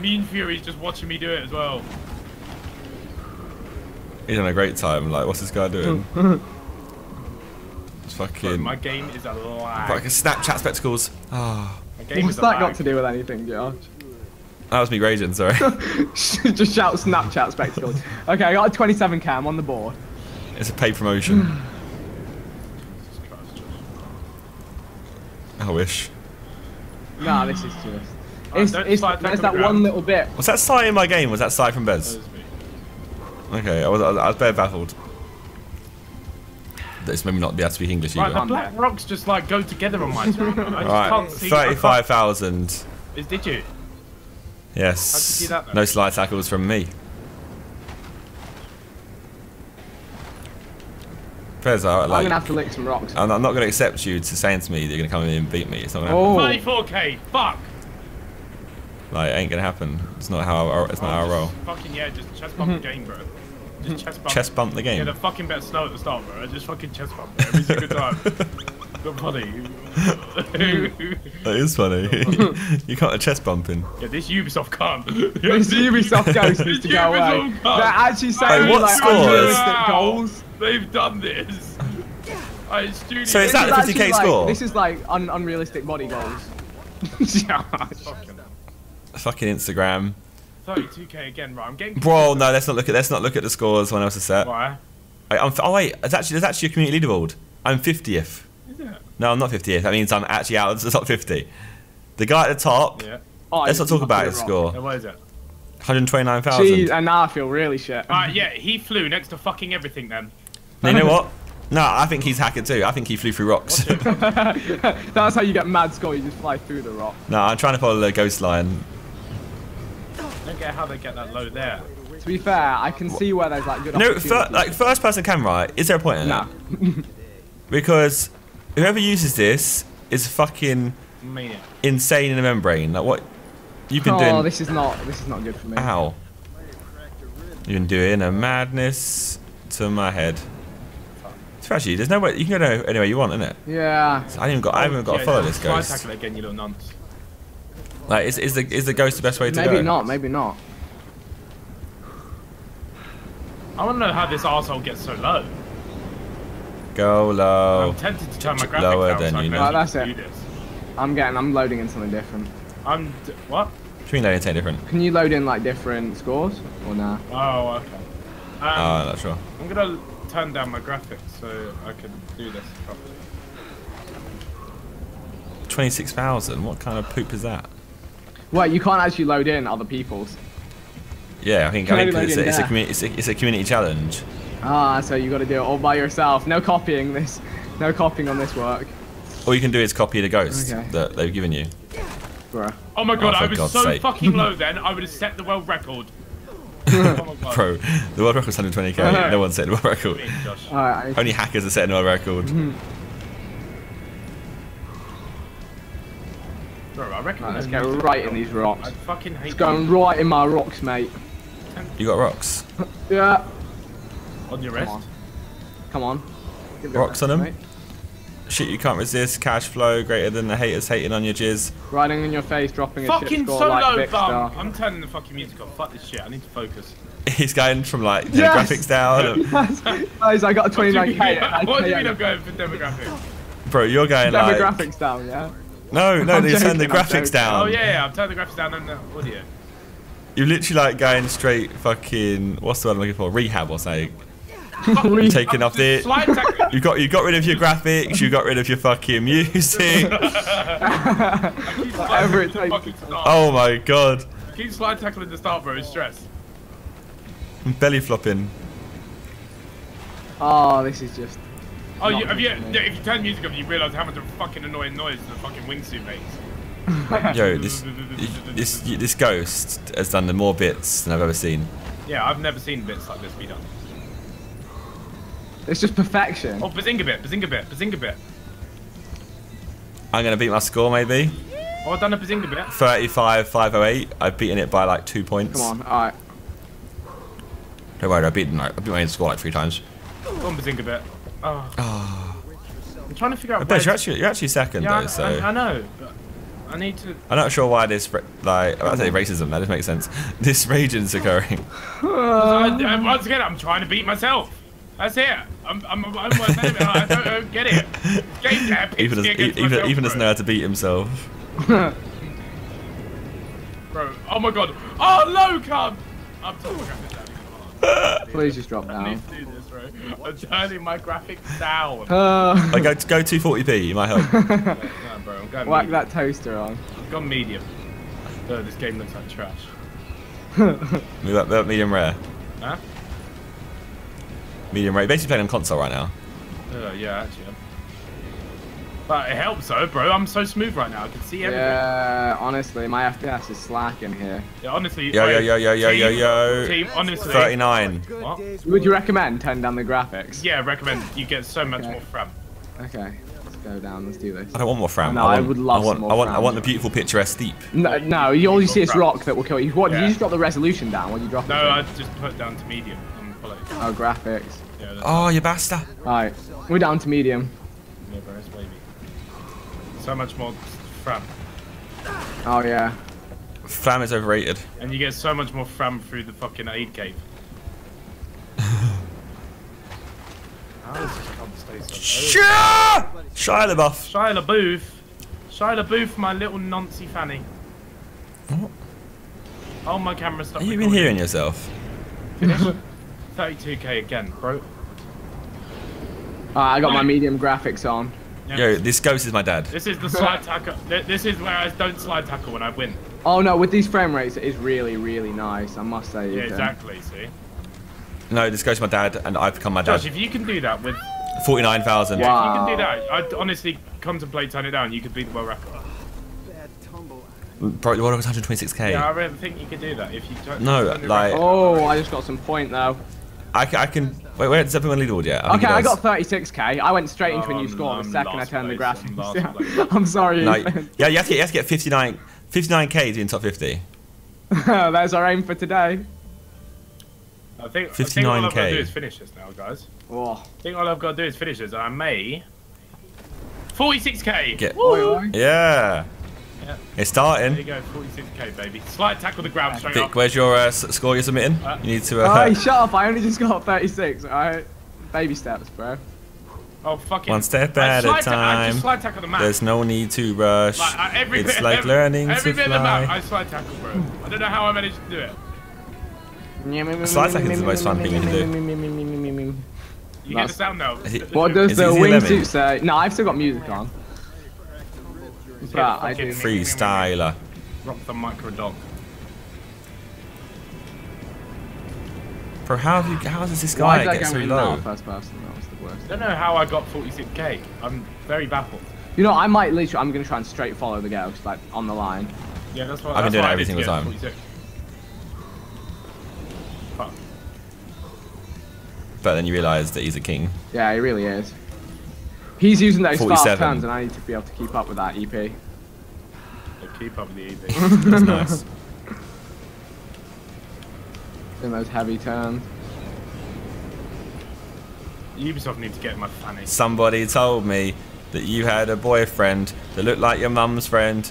Mean Fury's just watching me do it as well. He's having a great time, like, what's this guy doing? It's fucking... Look, my game is a lag. Fucking Snapchat spectacles. Ah. Oh. What's that got to do with anything, Josh? That was me raging, sorry. Just shout Snapchat spectacles. Okay, I got a 27k, I'm on the board. It's a paid promotion. I wish. Nah, this is just... there's that one little bit. Was that side in my game? Was that side from Bez? Okay, I was bare baffled. It's maybe not be able to speak English either. Right, the black rocks just like go together on my screen. I just can't see. 35,000. Did you? Yes. How did you do that, though? No slide tackles from me. Prez, I'm gonna have to lick some rocks. I'm not gonna accept you to saying to me that you're gonna come in and beat me. It's not gonna happen. 34k. Fuck. Like, it ain't gonna happen. It's not how. It's not our role. Fucking yeah, just chest bump the game, bro. Just chest bump the game. Yeah, the fucking better snow at the start, bro. I just fucking chest bump every single time. Good funny. That is funny. You can't chest bumping. Yeah, this Ubisoft can't. This Ubisoft ghost needs to go away. They're actually saying like unrealistic goals. They've done this. So is that the 50k score? This is like unrealistic body goals. Yeah, fucking Instagram. 32k again, bro. I'm getting. Bro, no, let's not look at the scores someone else has set. Why? Wait, there's actually a community leaderboard. I'm 50th. Is it? No, I'm not 50th. That means I'm actually out of the top 50. The guy at the top. Yeah. Oh, let's not talk about his score. What is it? 129,000. Jeez, and now I feel really shit. Yeah, he flew next to fucking everything then. You know what? No, I think he's hacker too. I think he flew through rocks. That's how you get mad score. You just fly through the rock. No, I'm trying to follow the ghost line. I don't get how they get that low there. To be fair, I can see where there's like good. No, like first person camera. Is there a point in that? No. Because whoever uses this is fucking insane in the membrane. Like what you've been doing. Oh, this is not good for me. Ow. You've been doing a madness to my head. Actually, there's no way you can go anywhere you want, isn't it? Yeah. So I haven't got to follow this ghost. Try tackle it again, you little nonce. Like, is the ghost the best way to go? Maybe not. Maybe not. I want to know how this arsehole gets so low. Go low. I'm tempted to turn my graphics lower down. So I that's it. I'm loading in something different. What? What do you mean loading something different? Can you load in like different scores or nah? Oh, okay. I'm not sure. I'm gonna turn down my graphics so I can do this properly. 26,000? What kind of poop is that? Well, you can't actually load in other people's. Yeah, I think it's a community challenge. Ah, so you got to do it all by yourself. No copying this. No copying on this work. All you can do is copy the ghost that they've given you. Bruh. Oh my god, I was so fucking low then. I would have set the world record. Bro, the world record's 120k. No one's setting the world record. Right, only hackers are setting the world record. Bro, I reckon let's go right in these rocks. I fucking hate it's going right in my rocks, mate. You got rocks? Yeah. On your wrist? Come on. Rocks on them? Mate. Shit you can't resist, cash flow greater than the haters hating on your jizz. Riding in your face, dropping a fucking shit score so like low, bum. I'm turning the fucking music off. Fuck this shit, I need to focus. He's going from like the graphics down. Yes. I got a 29k. What do you mean I'm going for demographics? Bro, you're going like... Demographics down, yeah? No, you turn the graphics down. Oh yeah, I've turned the graphics down and the audio. You're literally like going straight fucking... What's the word I'm looking for? Rehab or something. You're taking off the you got rid of your graphics, you got rid of your fucking music. Whatever it takes. Oh my god. Keep slide tackling the start, bro, it's stress. I'm belly flopping. Oh, this is just if you turn music up you realise how much of a fucking annoying noise the fucking wingsuit makes. Yo, this ghost has done more bits than I've ever seen. Yeah, I've never seen bits like this be done. It's just perfection. Oh, bazinga bit. I'm going to beat my score, maybe. Oh, I've done a bazinga bit. 35,508. I've beaten it by like 2 points. Come on, alright. Don't worry, I've beaten my score like 3 times. Go on, bazinga bit. Oh. I'm trying to figure out where... You're actually second, though, so... I know, but I need to... I'm not sure why this... Like, I say racism, that doesn't make sense. This raging's occurring. Once again, I'm trying to beat myself. That's it. I'm I don't get it. Game cap. Even doesn't know how to beat himself. Bro, oh my god. Oh, low cub. I'm turning my graphics down. Please just drop down. I need to do this, bro. I'm turning my graphics down. Like, go 240p, you might help. No, bro, I'm going whack medium. That toaster on. I've gone medium. Oh, this game looks like trash. Move up medium rare. Huh? Medium rate. Basically playing on console right now. Yeah, actually. But it helps though, bro. I'm so smooth right now. I can see everything. Yeah, honestly, my FPS is slacking here. Yeah, honestly. Yo, team. Team, honestly. 39. What? Would you recommend turning down the graphics? Yeah, recommend. You get so much more fram. Okay, let's go down. Let's do this. I don't want more fram. No, I would love some more fram. I want the beautiful picturesque steep. No, all you see is rock that will kill you. What? Yeah. You just drop the resolution down when you drop it. No, I just put it down to medium. Oh, graphics. Yeah, oh, you bastard. Alright, we're down to medium. Yeah, bro, it's wavy. So much more fram. Oh, yeah. Fram is overrated. And you get so much more fram through the fucking aid cave. How is this constant? Shia LaBeouf. Shia LaBeouf. Shia LaBeouf, my little Nancy fanny. What? Oh, my camera stuck. Have you been hearing yourself? 32K again, bro. I got my medium graphics on. Yeah. Yo, this ghost is my dad. This is the slide tackle. This is where I don't slide tackle when I win. Oh no, with these frame rates, it is really, really nice. I must say. Yeah, exactly. See. No, this goes to my dad, and I've become my dad. Josh, if you can do that with 49,000. Yeah, wow. If you can do that, I'd honestly contemplate turning it down. You could be the world record. Probably 126k. Yeah, I don't think you could do that if you don't. No, like. Oh, I just got some point though. I can. Wait, wait, does everyone lead all yet? Okay, I got 36k. I went straight into a new score the second I turned the graphics. I'm sorry. No, yeah, you have to get 59k to be in top 50. That's our aim for today. I think all I've got to do is finish this now, guys. Oh. I think all I've got to do is finish this. I may 46k. Yeah. Yeah. It's starting. There you go, 46k, baby. Slight tackle the ground straight up. Vic, where's your score you're submitting? You need to. Oh, shut up! I only just got 36. Alright, baby steps, bro. Oh fucking. One step at a time. Slide tackle the map. There's no need to rush. Like, it's like learning to fly. Every bit of the map, I slide tackle, bro. I don't know how I managed to do it. Slide tackling is the most fun thing you can do. You hear the sound now. What does the wingsuit say? No, I've still got music on. But I do freestyler. Rock the micro dog. Bro, how does this guy get so low? First person, that was the worst. I don't know how I got 46k. I'm very baffled. You know, I might literally. I'm gonna try and straight follow the girls, like on the line. Yeah, that's what I've been doing every single time. Fuck. But then you realise that he's a king. Yeah, he really is. He's using those fast turns, and I need to be able to keep up with that EP. Keep up with the EP. That's nice. In those heavy turns. Ubisoft need to get my fanny. Somebody told me that you had a boyfriend that looked like your mum's friend.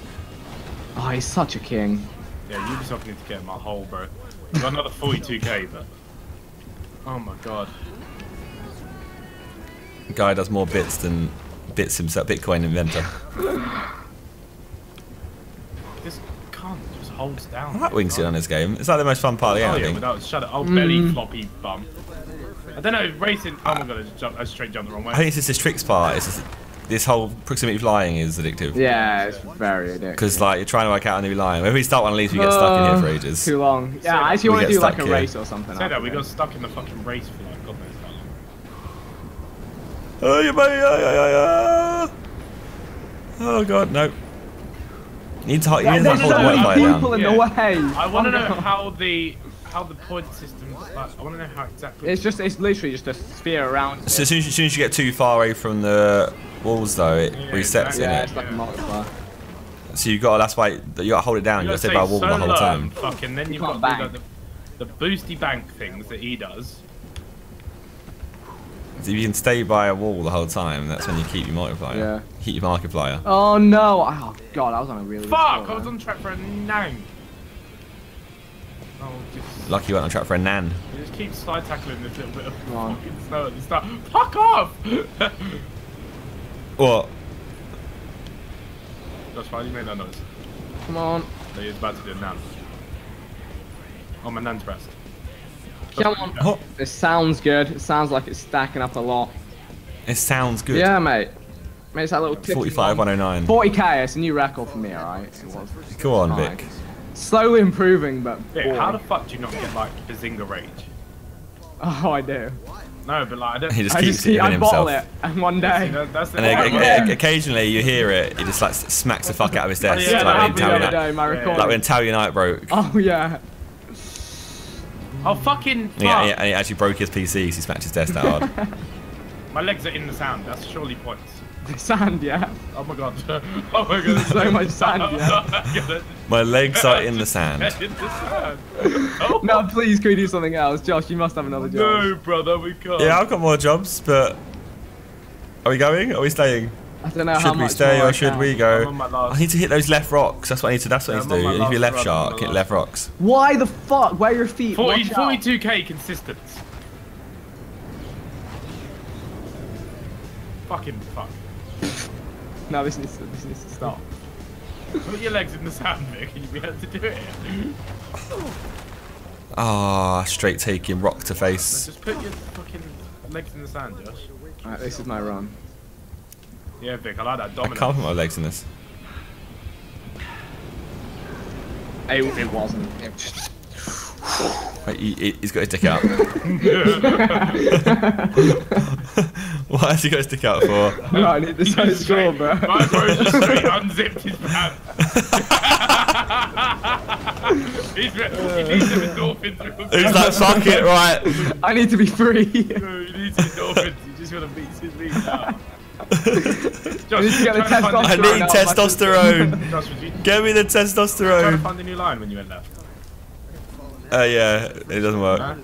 Oh, he's such a king. Yeah, Ubisoft need to get my hole, bro. We've got another 42k, but. Oh my god. Guy does more bits than bits himself. Bitcoin inventor. This cunt just holds down. I like wingsuit on this game. It's like the most fun part of the game. Without shudder, belly floppy bum. I don't know. Racing. Oh my god! I straight jumped the wrong way. I think it's just this tricks part. It's just, this whole proximity flying is addictive. Yeah, it's very addictive. Because like you're trying to work out a new line. Whenever we start one of these, we get stuck in here for ages. Too long. Yeah, I actually want to do like a race or something. Say that we got stuck in the fucking race for like god knows. Oh god, no. Need to there's so many people in the way. I want to know how the point system is like. I want to know how exactly. It's literally just a sphere around. So as soon as you get too far away from the walls, though, it resets in it. It's like a multiplier. So you got that's why you got to hold it down. You got to stay by a wall the whole time. Fucking then you've got the boosty bank things that he does. If you can stay by a wall the whole time, that's when you keep your multiplier. Yeah. Keep your multiplier. Oh no! Oh god, I was on a really. Fuck! I was on track for a nan. Oh, just. Lucky you weren't on track for a nan. You just keep slide tackling this little bit of fucking snow at the start. Fuck off! What? That's fine. You made that noise. Come on. No, you're about to do a nan. Oh, my nan's breast. Come on. Oh. It sounds good. It sounds like it's stacking up a lot. It sounds good. Yeah, mate. Mate, it's that little 45, 109. 40k. It's a new record for me, alright? Go on, Vic. Slowly improving, but. Vic, how the fuck do you not get like Bazinga Rage? Oh, I do. No, but like I don't. He just keeps it in himself. I bottle it, and one day. That's the and occasionally you hear it. He just like smacks the fuck out of his desk. Yeah, like when Tally Night broke. Oh yeah. Oh fucking fuck. Yeah, and he actually broke his PC because he smacked his desk that hard. My legs are in the sand, that's surely points. The sand, yeah. Oh my god. Oh my god. So much sand, yeah. My legs are in the sand. Oh. No, please, can we do something else? Josh, you must have another job. No, brother, we can't. Yeah, I've got more jobs, but... Are we going? Are we staying? I don't know how much we stay or should we go? I need to hit those left rocks. That's what I need to. That's what I need to do. If you're left shark, hit left rocks. Why the fuck? Where are your feet? 42k consistent. Fucking fuck. No, this needs to stop. Put your legs in the sand, Vic, and you'll be able to do it. Ah, straight taking rock to face. Just put your fucking legs in the sand, Josh. Alright, this is my run. Yeah, Vic, I like that dominance. I can't put my legs in this. It wasn't. It just... Wait, he's got his dick out. What has he got his dick out for? No, I need this to score, bro. My bro's just straight unzipped his pants. He needs to be dolphins. Who's that socket, right? I need to be free. No, he needs to be dolphins. You just want to beat his legs out. I need testosterone. Get me the testosterone. Trying to find a new line when you went left. Yeah, it doesn't work.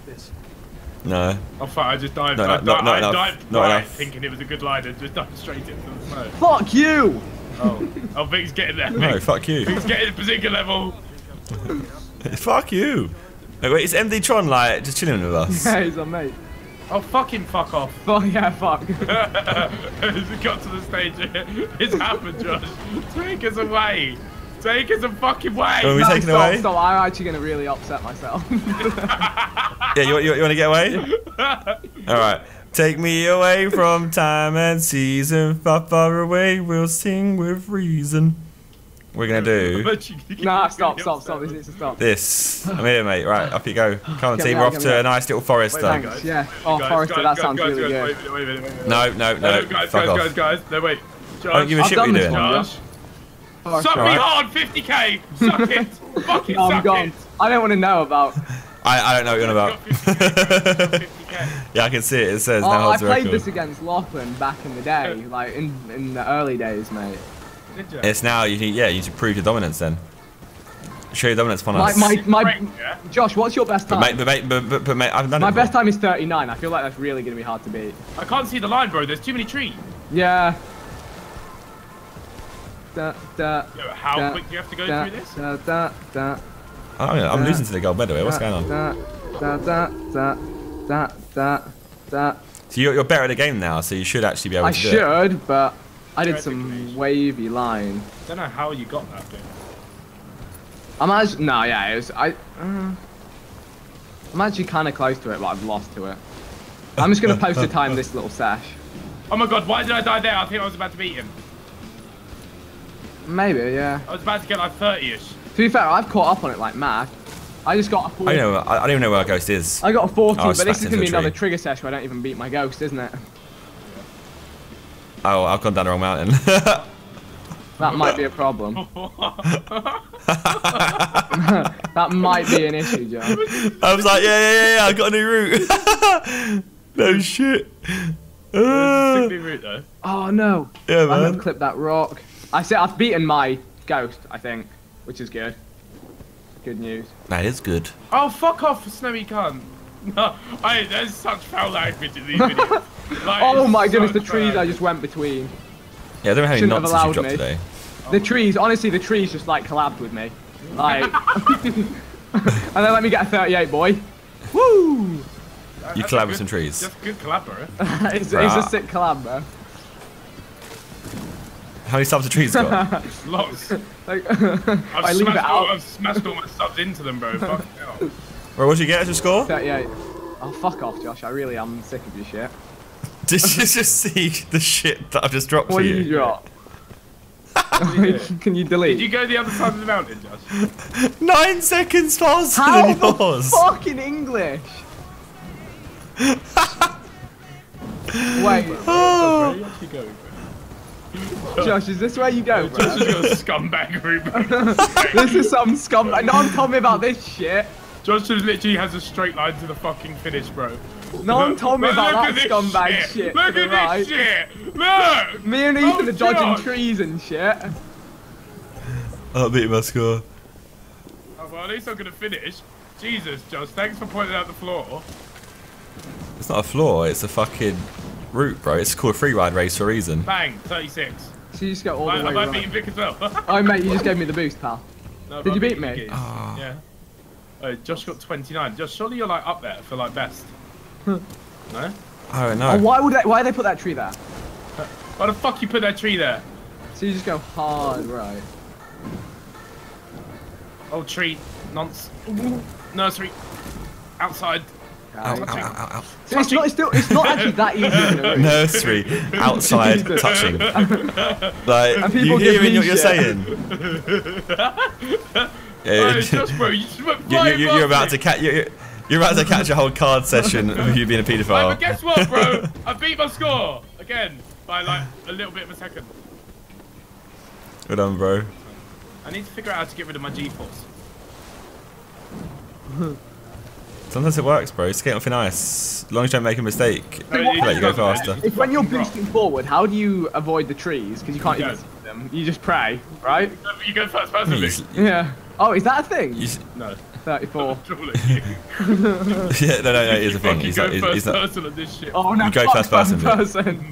No. Oh fuck! I just dived. I dived right, thinking it was a good line, and just dived straight into the snow. Fuck you! Oh, Vic's getting there. No, fuck you. Vic's getting bazooka level. Fuck you. Oh, wait, it's MD Tron like just chilling with us. Yeah, he's our mate. Oh, fucking fuck off. Oh, yeah, fuck. It's got to the stage. It's happened, Josh. Take us away. Take us a fucking way. Are we taking away? Stop. I'm actually going to really upset myself. Yeah, you want to get away? All right. Take me away from time and season. Far away, we'll sing with reason. We're going to do... Nah, stop. This needs to stop. This. I'm here, mate. Right, up you go. Come on, team. We're off to a nice little Forester. Thanks, yeah. Oh, Forester, that sounds really good. No. Guys. No, wait. Josh. I don't give a shit what you're doing. Josh. Suck me hard, 50k. Suck it. Fuck it, suck it. I don't want to know about... I don't know what you're on about. Yeah, I can see it. It says... I played this against Lachlan back in the day. Like, in the early days, mate. It's now, you need to prove your dominance then. Show your dominance upon us. Josh, what's your best time? But mate, I've done it. My best time is 39. I feel like that's really going to be hard to beat. I can't see the line, bro. There's too many trees. Yeah. How quick do you have to go through this? I'm losing to the gold medal here. What's going on? So you're better at the game now, so you should actually be able to do it. I should, but... I did some wavy line. I don't know how you got that, dude. I'm actually kind of close to it, but I've lost to it. I'm just going to post a time this little sash. Oh my god, why did I die there? I think I was about to beat him. Maybe, yeah. I was about to get like 30-ish. To be fair, I've caught up on it like mad. I just got a 40. I don't even know where a ghost is. I got a 40, but this is going to be another trigger sash where I don't even beat my ghost, isn't it? Oh, I've gone down the wrong mountain. That might be a problem. That might be an issue, Joe. I was like, yeah, I got a new route. No shit. It's a sick new route, though. Oh, no. Yeah, man. I'm going to clip that rock. I've beaten my ghost, I think, which is good. Good news. That is good. Oh, fuck off, snowy cunt. No, there's such foul language in these videos. Like, oh my goodness, the trees I just went between. Yeah, I don't know how you not allowed me today. The trees, honestly, the trees just like collabed with me. Like, and then let me get a 38, boy. Woo! You collab with some trees. That's a good collab, bro. It's a sick collab, bro. How many subs the trees got? Lots. Like, I've smashed all my subs into them, bro. Fuck hell. Well, what did you get as your score? 38. Oh, fuck off, Josh. I really am sick of your shit. Did you just see the shit that I've just dropped for you? What did you drop? Can you delete? Did you go the other side of the mountain, Josh? 9 seconds faster than yours. How the fucking English? Wait. Where are you actually going, bro? Josh, is this where you go, bro? Josh is your scumbaggery, bro. This is some scumbag. No one told me about this shit. Josh literally has a straight line to the fucking finish, bro. No one told me about that scumbag shit. Look at this shit! Look! Me and Ethan are dodging trees and shit. I'll beat my score. Oh, well, at least I'm gonna finish. Jesus, Josh, thanks for pointing out the flaw. It's not a flaw, it's a fucking route, bro. It's called a free ride race for a reason. Bang, 36. So you just got all the way right. I beat Vic as well. Oh, mate, you just gave me the boost, pal. No, did you beat me? Oh. Yeah. Josh got 29. Josh, surely you're like up there for like best. No? I don't know. Why would they? Why did they put that tree there? Why the fuck you put that tree there? So you just go hard, right? Oh, tree. Nonce. Nursery. Outside. Ow. So it's not actually that easy. Nursery, outside, touching. Like, you hearing what you're saying? You're about to catch a whole card session of you being a paedophile. Right, but guess what, bro? I beat my score again by like a little bit of a second. Well done, bro. I need to figure out how to get rid of my G-force. Sometimes it works, bro. Skate on thin ice. As long as you don't make a mistake, I'll let you go faster. If when you're boosting forward, how do you avoid the trees? Because you can't even see them. You just pray, right? You go first person. Yeah. Oh, is that a thing? No. 34. No, it is a thing. You go first person on this shit. Oh, no, you go first person.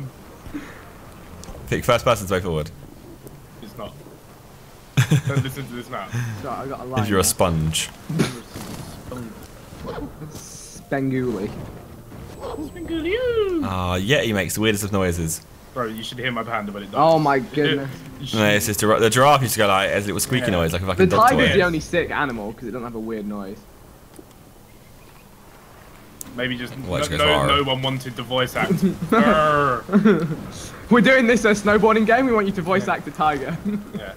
Pick first person to go forward. It's not. Don't listen to this now. Sorry, I got a line. If you're a sponge. Spenguli. Spenguli. Ah, Yeti makes the weirdest of noises. Bro, you should hear my panda when it does. Oh my goodness. No, it's just the giraffe used to go like as it was squeaky noise, like a fucking dog toy. The tiger's the only sick animal because it doesn't have a weird noise. Maybe just no one wanted to voice act. We're doing this snowboarding game. We want you to voice act the tiger. Yeah.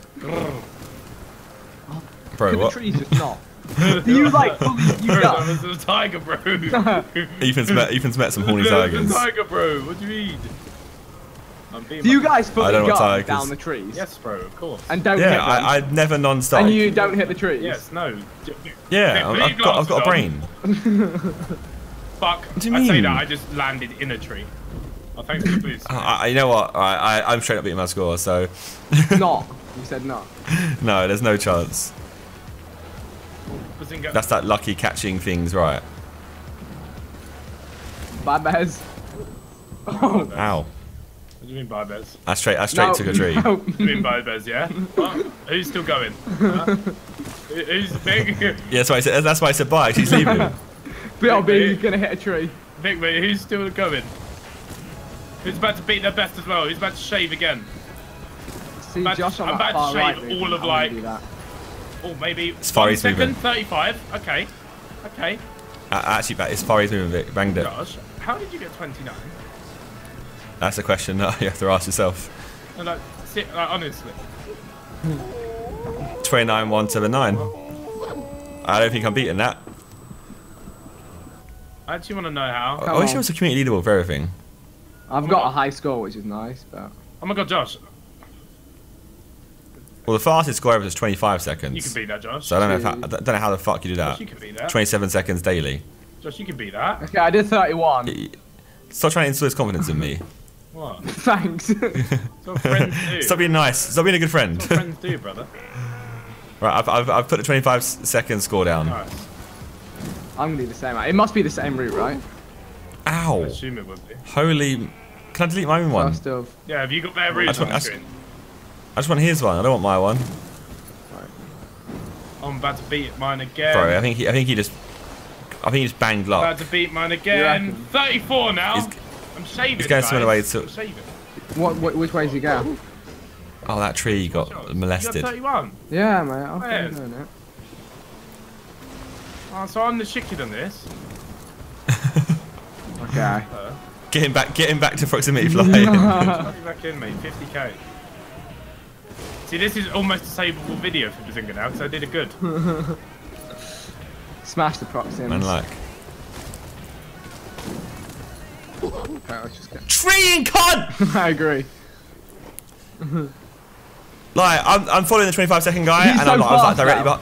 Bro, what? The trees just not. Do you like fully use up? That was a tiger, bro. Ethan's met some horny tigers. Tiger, bro. What do you mean? Do you guys fully go down the trees? Yes, bro. Of course. And don't hit them. I'd never non-stop. And you don't hit the trees. Yes, no. Yeah, I've got a brain. Fuck. What do you mean? I say that I just landed in a tree. Oh, thanks for the boost. You know what? I'm straight up beating my score, so. Not. You said not. No, there's no chance. That's that lucky catching things, right? Bye, Bez. Oh. Ow. What do you mean, bye, Bez? I straight took a tree. No. What do you mean, bye, Bez, yeah? What? Who's still going? Huh? Who's big? Yeah, that's why I said bye. She's leaving. BLB, gonna hit a tree. Vic, mate, who's still going? Who's about to beat their best as well? Who's about to shave again? See, Josh, I'm about to shave right, all of like. Oh, maybe Safari's moving. 35. Okay. Okay. Actually, it's Safari's moving. Banged it. Gosh, how did you get 29? That's a question that you have to ask yourself. And like, honestly. 29,179. I don't think I'm beating that. I actually want to know how. I wish it was a community leaderboard for everything. I've got a high score, which is nice, but. Oh my god, Josh. Well, the fastest score ever was 25 seconds. You can beat that, Josh. So I don't know how the fuck you do that. Josh, you can beat that. 27 seconds daily. Josh, you can beat that. Okay, I did 31. Stop trying to instill his confidence in me. What? Thanks. That's what friends do. Stop being nice. Stop being a good friend. That's what friends do, brother. Right, I've put the 25-second score down. All right. I'm going to do the same. It must be the same route, right? Ow. I assume it would be. Holy... Can I delete my own one? Yeah, have you got their route on the screen? I just want his one. I don't want my one. Right. I'm about to beat mine again. Bro, I think he just banged luck. About to beat mine again. Yeah. 34 now. I'm shaving. He's going some way to. Which way is he going? Oh, that tree got molested. You got 31. Yeah, mate. I've been doing it. Oh, so I'm the shicky than this. Okay. Get him back to proximity flying. Get him back in, mate. 50k. See, this is almost a savable video for Bazinga now, because I did it good. Smash the proxims. Man, like. Tree and cunt! I agree. Like, I'm following the 25-second guy, and so I was like directly behind.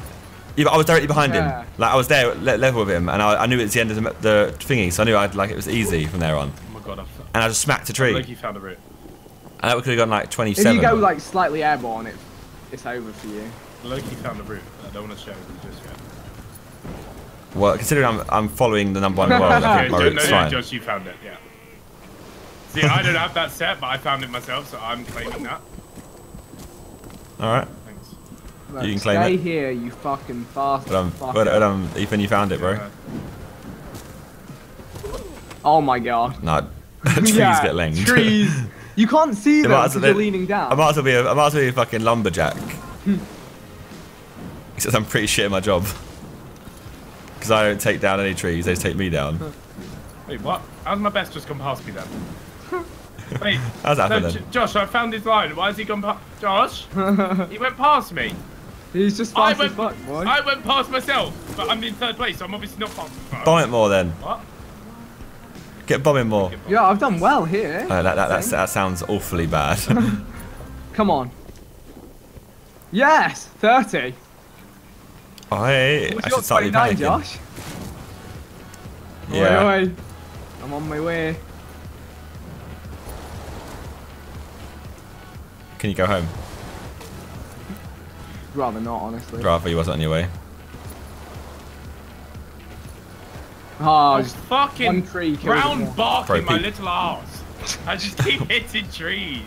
Yeah, but I was directly behind him. Like, I was there level with him, and I knew it was the end of the thingy, so I knew it was easy from there on. Oh my god, and I just smacked a tree. Like you found a route. And we could have gone like 27. If you go like slightly airborne, it's over for you. Loki found a route. I don't want to share with you just yet. Well, considering I'm following the number one world, I think my route's fine. Josh, you found it, yeah. See, I don't have that set, but I found it myself, so I'm claiming that. All right. Thanks. Look, you can claim it. Stay here, you fucking bastard. But Ethan, you found it, bro. Yeah. Oh my god. No, trees get length. Trees. You can't see them because you're leaning down. I might as well be a fucking lumberjack. Except I'm pretty shit at my job. Because I don't take down any trees, they just take me down. Wait, what? How's my best just come past me then? Wait, how's that no, then? Josh, I found his line. Why has he gone past? Josh? He went past me. He's just fast as fuck, boy. I went past myself, but I'm in third place, so I'm obviously not fast as fuck. Bomb it more then. What? Get bombing more. Yeah, I've done well here. That sounds awfully bad. Come on. Yes, 30. I should start panicking. Josh? Yeah. Oi, oi. I'm on my way. Can you go home? Rather not, honestly. Rather you wasn't on your way. Oh, I was fucking brown barking my little arse. I just keep hitting trees.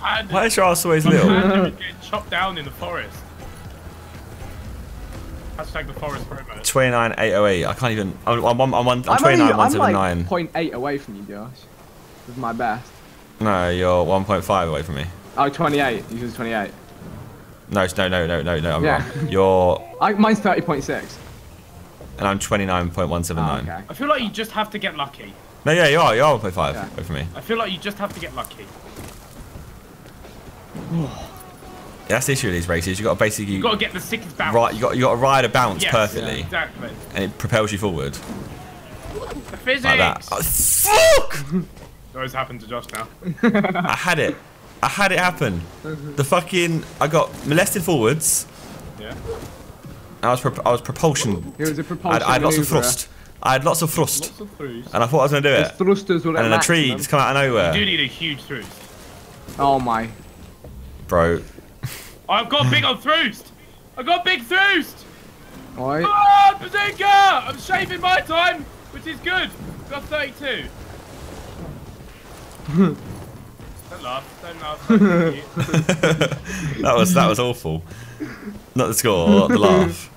Why is your arse always little? I'm getting chopped down in the forest. Hashtag the forest promo. 29,808. I can't even. I'm 29,179. I'm like 0.8 away from you, Josh. With my best. No, you're 1.5 away from me. Oh, 28. You was 28. No, I'm wrong. You're... mine's 30.6. And I'm 29.179. Oh, okay. I feel like you just have to get lucky. No, yeah, you are 1.5 away from me. I feel like you just have to get lucky. That's the issue with these races. You've got to basically... You've got to get the sickest bounce. Right, you've got to ride a bounce perfectly. Yeah, exactly. And it propels you forward. The physics! Like that. Oh, fuck! It always happened to Josh now. I had it happen. The fucking... I got molested forwards. Yeah. I was propulsion. It was a propulsion. I had lots of thrust. And I thought I was going to do it. Thrusters were and then a tree just come out of nowhere. You do need a huge thrust. Oh my. Bro. I've got big on thrust. I got big thrust. Alright. Oh, bazooka! I'm shaving my time, which is good. Got 32. Don't laugh, don't laugh. that was awful. Not the score, not the laugh.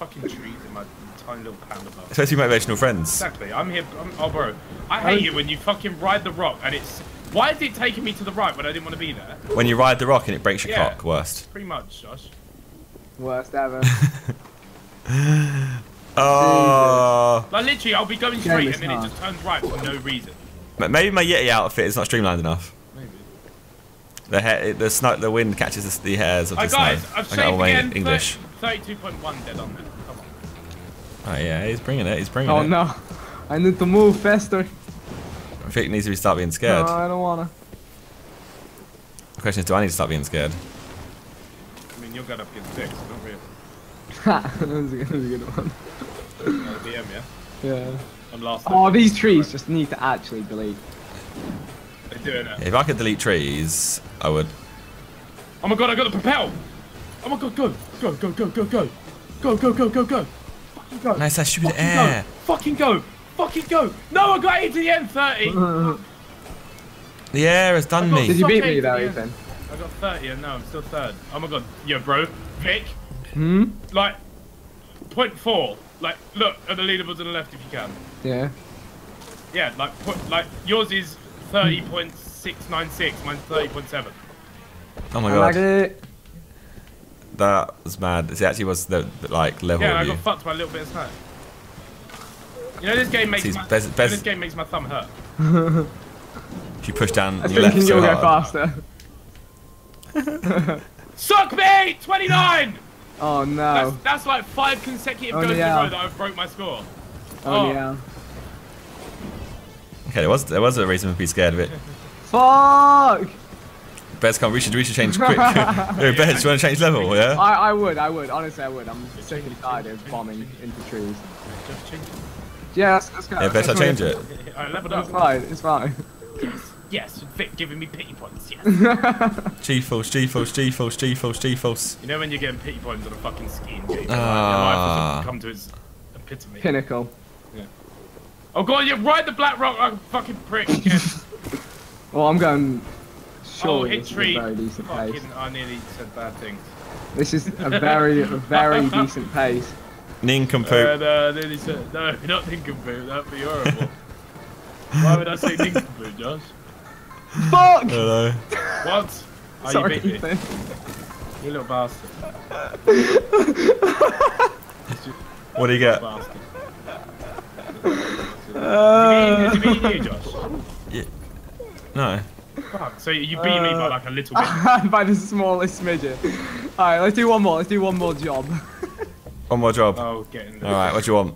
Fucking trees in my tiny little panda bug. Supposed to be motivational friends. Exactly. I'm here. Oh, bro. I hate it when you fucking ride the rock and it's. Why is it taking me to the right when I didn't want to be there? When you ride the rock and it breaks your cock, worst. Pretty much, Josh. Worst ever. Oh. Like literally, I'll be going straight and then it just turns right for no reason. Maybe my Yeti outfit is not streamlined enough. Maybe. The hair, the snow, the wind catches the hairs of the snow. Guys, I've shaved again. English. 32.1 dead on there. Come on. Oh yeah, he's bringing it. He's bringing it. Oh no, I need to move faster. I think it needs to be start being scared. No, I don't wanna. The question is, do I need to start being scared? I mean, you'll get up against six, don't you? Ha, that was a good one. DM, yeah. Yeah. Oh, these trees just need to actually delete. They're doing it. If I could delete trees, I would. Oh my god, I got the propel! Oh my god, go! Fucking go! Nice, that stupid air! Fucking go! No, I got 8 to the end, 30! The air has done me. Did you beat me though, Ethan? I got 30 and now I'm still third. Oh my god, yeah, bro. Vic? Hmm? Like, 0.4. Like, look at the leaderboards on the left if you can. Yeah. Yeah, like yours is 30.696, mine's 30.7. Oh my god. I like it. That was mad. It actually was the like level. Yeah, I got fucked by a little bit of snow. You know this game makes my thumb hurt. If you push down your left, you'll go faster. Suck me! 29! Oh no. That's like 5 consecutive goes in a row that I've broke my score. Oh yeah. Okay, there was a reason to be scared of it. Fuck! Bez, come we should change quick. Bez, do you want to change level, yeah? I would, honestly I would. I'm sick and tired of bombing into trees. Yeah, let's go. Yeah, Bez, I'll change it. Alright, leveled up. It's fine. Yes, Vic giving me pity points, yes. G-force. You know when you're getting pity points on a fucking skiing game? Your life has come to its epitome. Pinnacle. Yeah. Oh god, you ride the black rock like a fucking prick again. Well, I'm going... Surely hit tree. I nearly said bad things. This is a very, very decent pace. Nincompoop. No, nearly said... No, not nincompoop, that'd be horrible. Why would I say nincompoop, Josh? Fuck! Hello. What? Oh, sorry, you beat me. You little bastard. What do you get? Did you beat you, Josh? Yeah. No. Fuck, so you beat me by like a little bit. By the smallest midget. Alright, let's do one more. Let's do one more job. One more job. Oh, get in there. Alright, what do you want?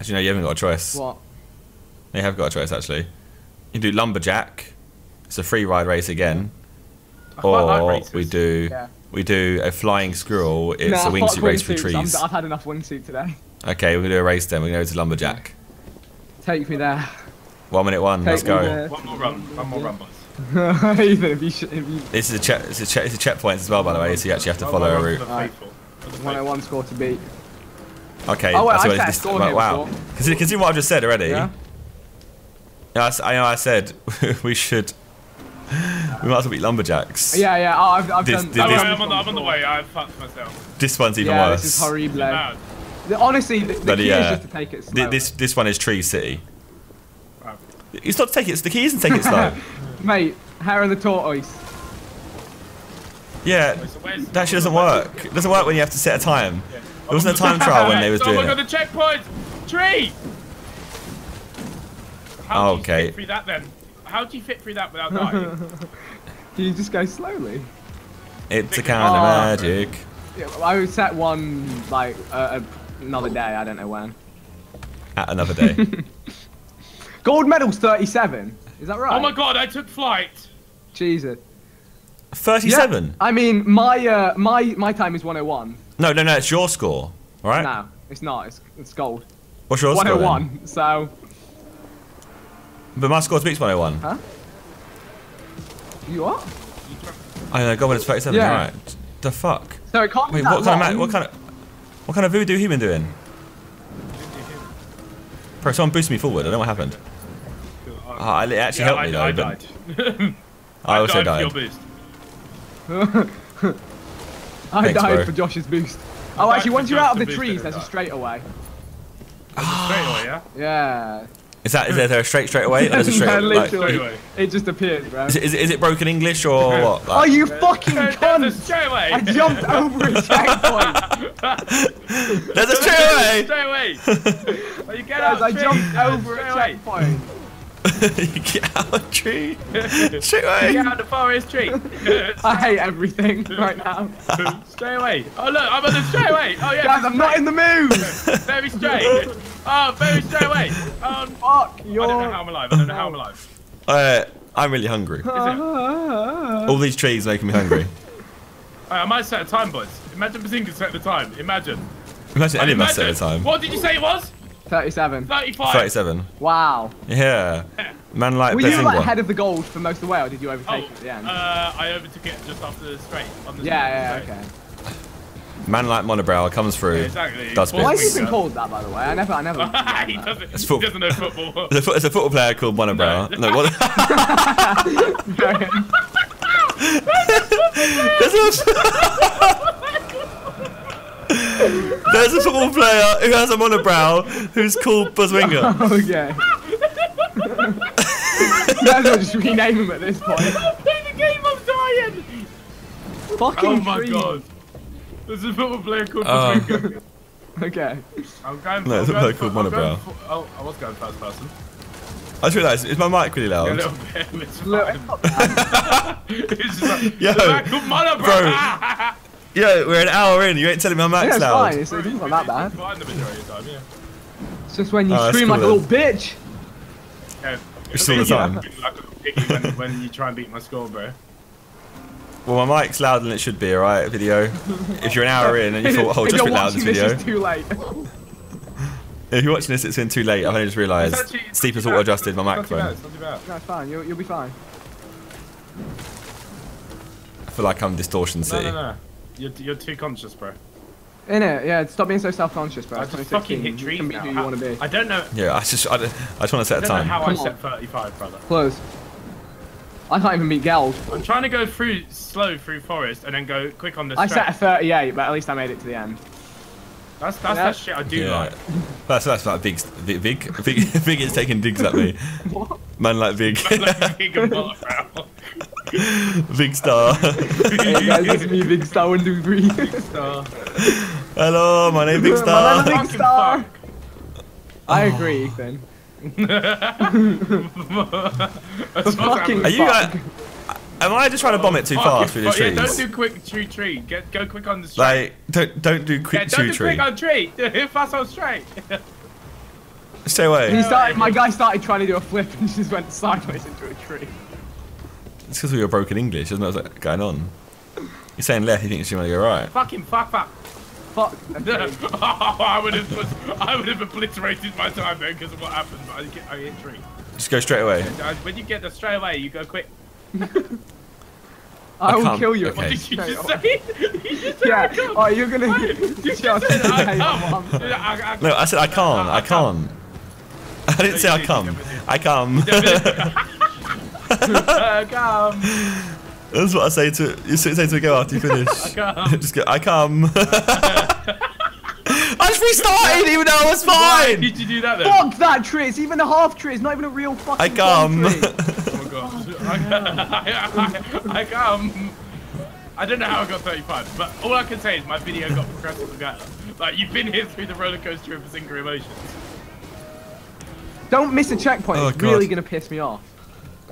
Actually, no, you haven't got a choice. What? You have got a choice, actually. You can do Lumberjack. It's a free ride race again. Or we do a flying squirrel. It's a wingsuit race for trees. I've had enough wingsuit today. Okay, we're going to do a race then. We're going to go to Lumberjack. Take me there. 1 minute one. Let's go. One more run. One more run, boys. Even if you... It's a checkpoint as well, by the way, so you actually have to follow a route. 101 score to beat. Okay. Oh, wait, wow. Considering what I've just said already. Yeah. I said we should... We might as well beat Lumberjacks. Yeah, yeah, I'm on the way, I've fucked myself. This one's even worse. This is horrible. Honestly, the key is just to take it slow. This one is Tree City. Right. It's not to take it, the key isn't to take it slow. Mate, Hare and the Tortoise. Yeah, that shit doesn't work. It doesn't work when you have to set a time. Yeah. There wasn't a time trial when they was doing it. Oh my god, the checkpoint! Tree! How do you get through that then? How do you fit through that without dying? Do you just go slowly? It's a kind of magic. Yeah, well, I would set one like another day. I don't know when. At another day. Gold medal's 37. Is that right? Oh my god! I took flight. Jesus. 37. Yeah, I mean, my time is 101. No, it's your score. All right. No, it's not. It's gold. What's your score? 101. Then? So. But my score beats 101. Huh? You what? I know, God, it's 37, yeah. Right. The fuck? So it can't be that what kind of voodoo human doing? Bro, someone boosted me forward, I don't know what happened. Oh, it actually helped me though. I died. I also died. For your boost. I died for Josh's boost. Oh, actually, once you're out of the trees, there's a straightaway. Straightaway, yeah? Yeah. Is there a straight away? Or is it straight away? It just appeared, bro. Is it broken English or what? Like, oh, you fucking cunt! Straight away. I jumped over a checkpoint. There's a straight away. Straight away. You get out. I jumped over a checkpoint. You get out of tree. Straight away. You get out the forest tree. I hate everything right now. Straight away. Oh look, I'm on the straight away. Oh yeah. Guys, I'm not in the mood. Very straight. Oh, very straight away. Fuck, I don't know how I'm alive. I'm really hungry. Is it? All these trees making me hungry. Right, I might set a time, boys. Imagine Bazinga set the time. Imagine anyone set a time. What did you say it was? 37. 35. 37. Wow. Yeah. Man, like Bazinga. Were you like ahead of the gold for most of the way, or did you overtake it at the end? I overtook it just after the straight. On the straight. Okay. Man like Monobrow comes through. Yeah, exactly. Why is he even called that, by the way? I never. he doesn't know football. There's a football player called Monobrow. No, what? There's a football player who has a monobrow who's called Buzzwinger. Oh yeah. Might as well just rename him at this point. Play the game, I'm dying. Fucking. Oh my god. There's a football player called Buzzwinger. Okay. I'm going for there's a player called Monobrow. Oh, I was going first person. I just realised, is my mic really loud? A little bit. It's just like, yo, Monobrow. Yo, we're an hour in, you ain't telling me my mic's loud. It's fine, it isn't that bad. It's fine the majority of the time, yeah. It's just when you scream like a little bitch. Yeah, it's all the time. When you try and beat my score, bro. Well, my mic's louder than it should be, alright, video. If you're an hour in and you thought, oh, just a bit loud in this video. It's too late. If you're watching this, it's been too late. I've only just realised. Steep has auto-adjusted my microphone. No, it's fine. You'll be fine. I feel like I'm Distortion City. No. You're too conscious, bro. Innit? Yeah, stop being so self-conscious, bro. I just fucking hit trees now. You want to be. I don't know. Yeah, I just want to set a time. I don't know how I set 35, brother. Close. I can't even beat Geld. I'm trying to go slow through forest and then go quick on the straight. I set a 38, but at least I made it to the end. That's that shit I do like. That's like Big is taking digs at me. What? Man like Big. Man like Big and Butterfrown. Big Star. Hey guys, it's me, Big Star 123. Big Star. Hello, my name Big Star. My name Big Star. I agree, Ethan. Are you guys? Am I just trying to bomb it too fast through the trees? Yeah, don't do quick through tree. Go quick on the street. Like, don't do quick through tree. Don't do quick on tree. Hit fast on straight. Stay away. He started, my guy started trying to do a flip and just went sideways into a tree. It's because we were broken English, isn't it? What's going on? You're saying left, you think you want to go right. Fucking fuck. Okay. Oh, I would have obliterated my time then because of what happened, but I hit tree. Just go straight away. When you get the straight away, you go quick. I will kill you. Okay. What did you just say? You just said I can't. Oh, you're gonna. You just said I come. No, I said I can't. I can't. I didn't say I come. I come. That's what I say to a girl after you finish. I come. Just go. I come. I just restarted even though I was fine. Why did you do that then? Fuck that tree. It's even a half tree. It's not even a real fucking tree. I come. I don't know how I got 35, but all I can say is my video got progressively better. Like, you've been here through the roller coaster of a single emotion. Don't miss a checkpoint. Oh, it's really gonna piss me off.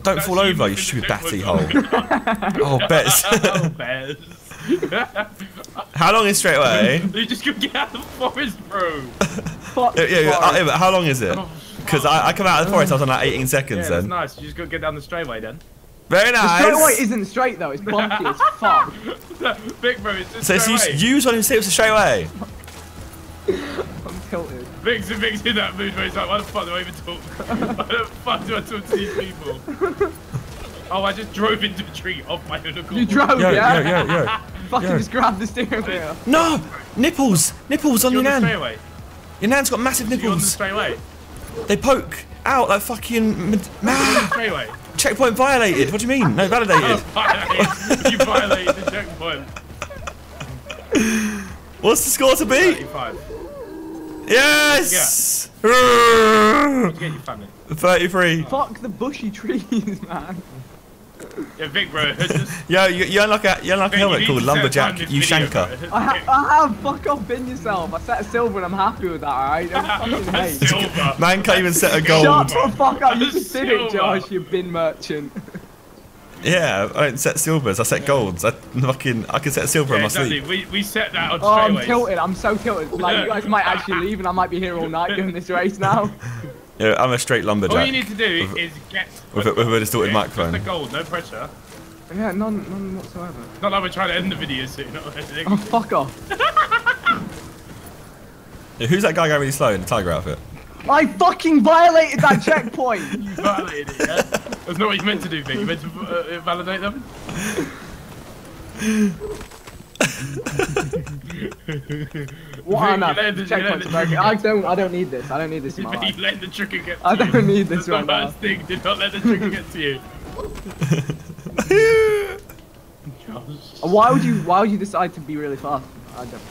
Don't fall over, you stupid batty hole. Oh, Bez. Oh, Bez. How long is straight away? You just gonna get out of the forest, bro. Yeah, but how long is it? Because I come out of the forest, I was on like 18 seconds then. That's nice, you just gotta get down the straightaway then. Very nice! The straightaway isn't straight though, it's bumpy as fuck. Big bro, it's just you was on his tips straightaway. I'm tilted. Vic's in that mood where he's like, why the fuck do I even talk? Why the fuck do I talk to these people? Oh, I just drove into a tree off my own accord. You drove, yeah? Fucking just grabbed the steering wheel. No! Nipples! Nipples on your nan. Your nan's got massive nipples. You're on the straightaway. They poke out like fucking. Checkpoint violated. What do you mean? No, validated. You violated the checkpoint. What's the score to beat? 35. Yes. Yeah. What'd you get, your family? 33. Fuck the bushy trees, man. Yeah, Vic, bro. Yo, you unlock a helmet called Lumberjack. You shanker. I have. Fuck off, bin yourself. I set a silver and I'm happy with that, alright? Man can't even set a gold. Shut the fuck up. You just did it, Josh, you bin merchant. Yeah, I don't set silvers. I set golds. I can set silver in my sleep. We set that on straight. I'm tilted. I'm so tilted. Like, you guys might actually leave and I might be here all night doing this race now. Yeah, I'm a straight lumberjack. All you need to do is get with a distorted microphone. Just the gold, no pressure. Yeah, none whatsoever. Not like we're trying to end the video soon. Oh, fuck off. Yeah, who's that guy going really slow in the tiger outfit? I fucking violated that checkpoint. You violated it, yeah? That's not what you meant to do, Vic. You meant to validate them? What the checkpoints broken. I don't need this. I don't need this in my life. Let the trigger get to you. I don't need this right now. That's the worst thing. Did not let the trigger get to you. Why would you decide to be really fast? I don't.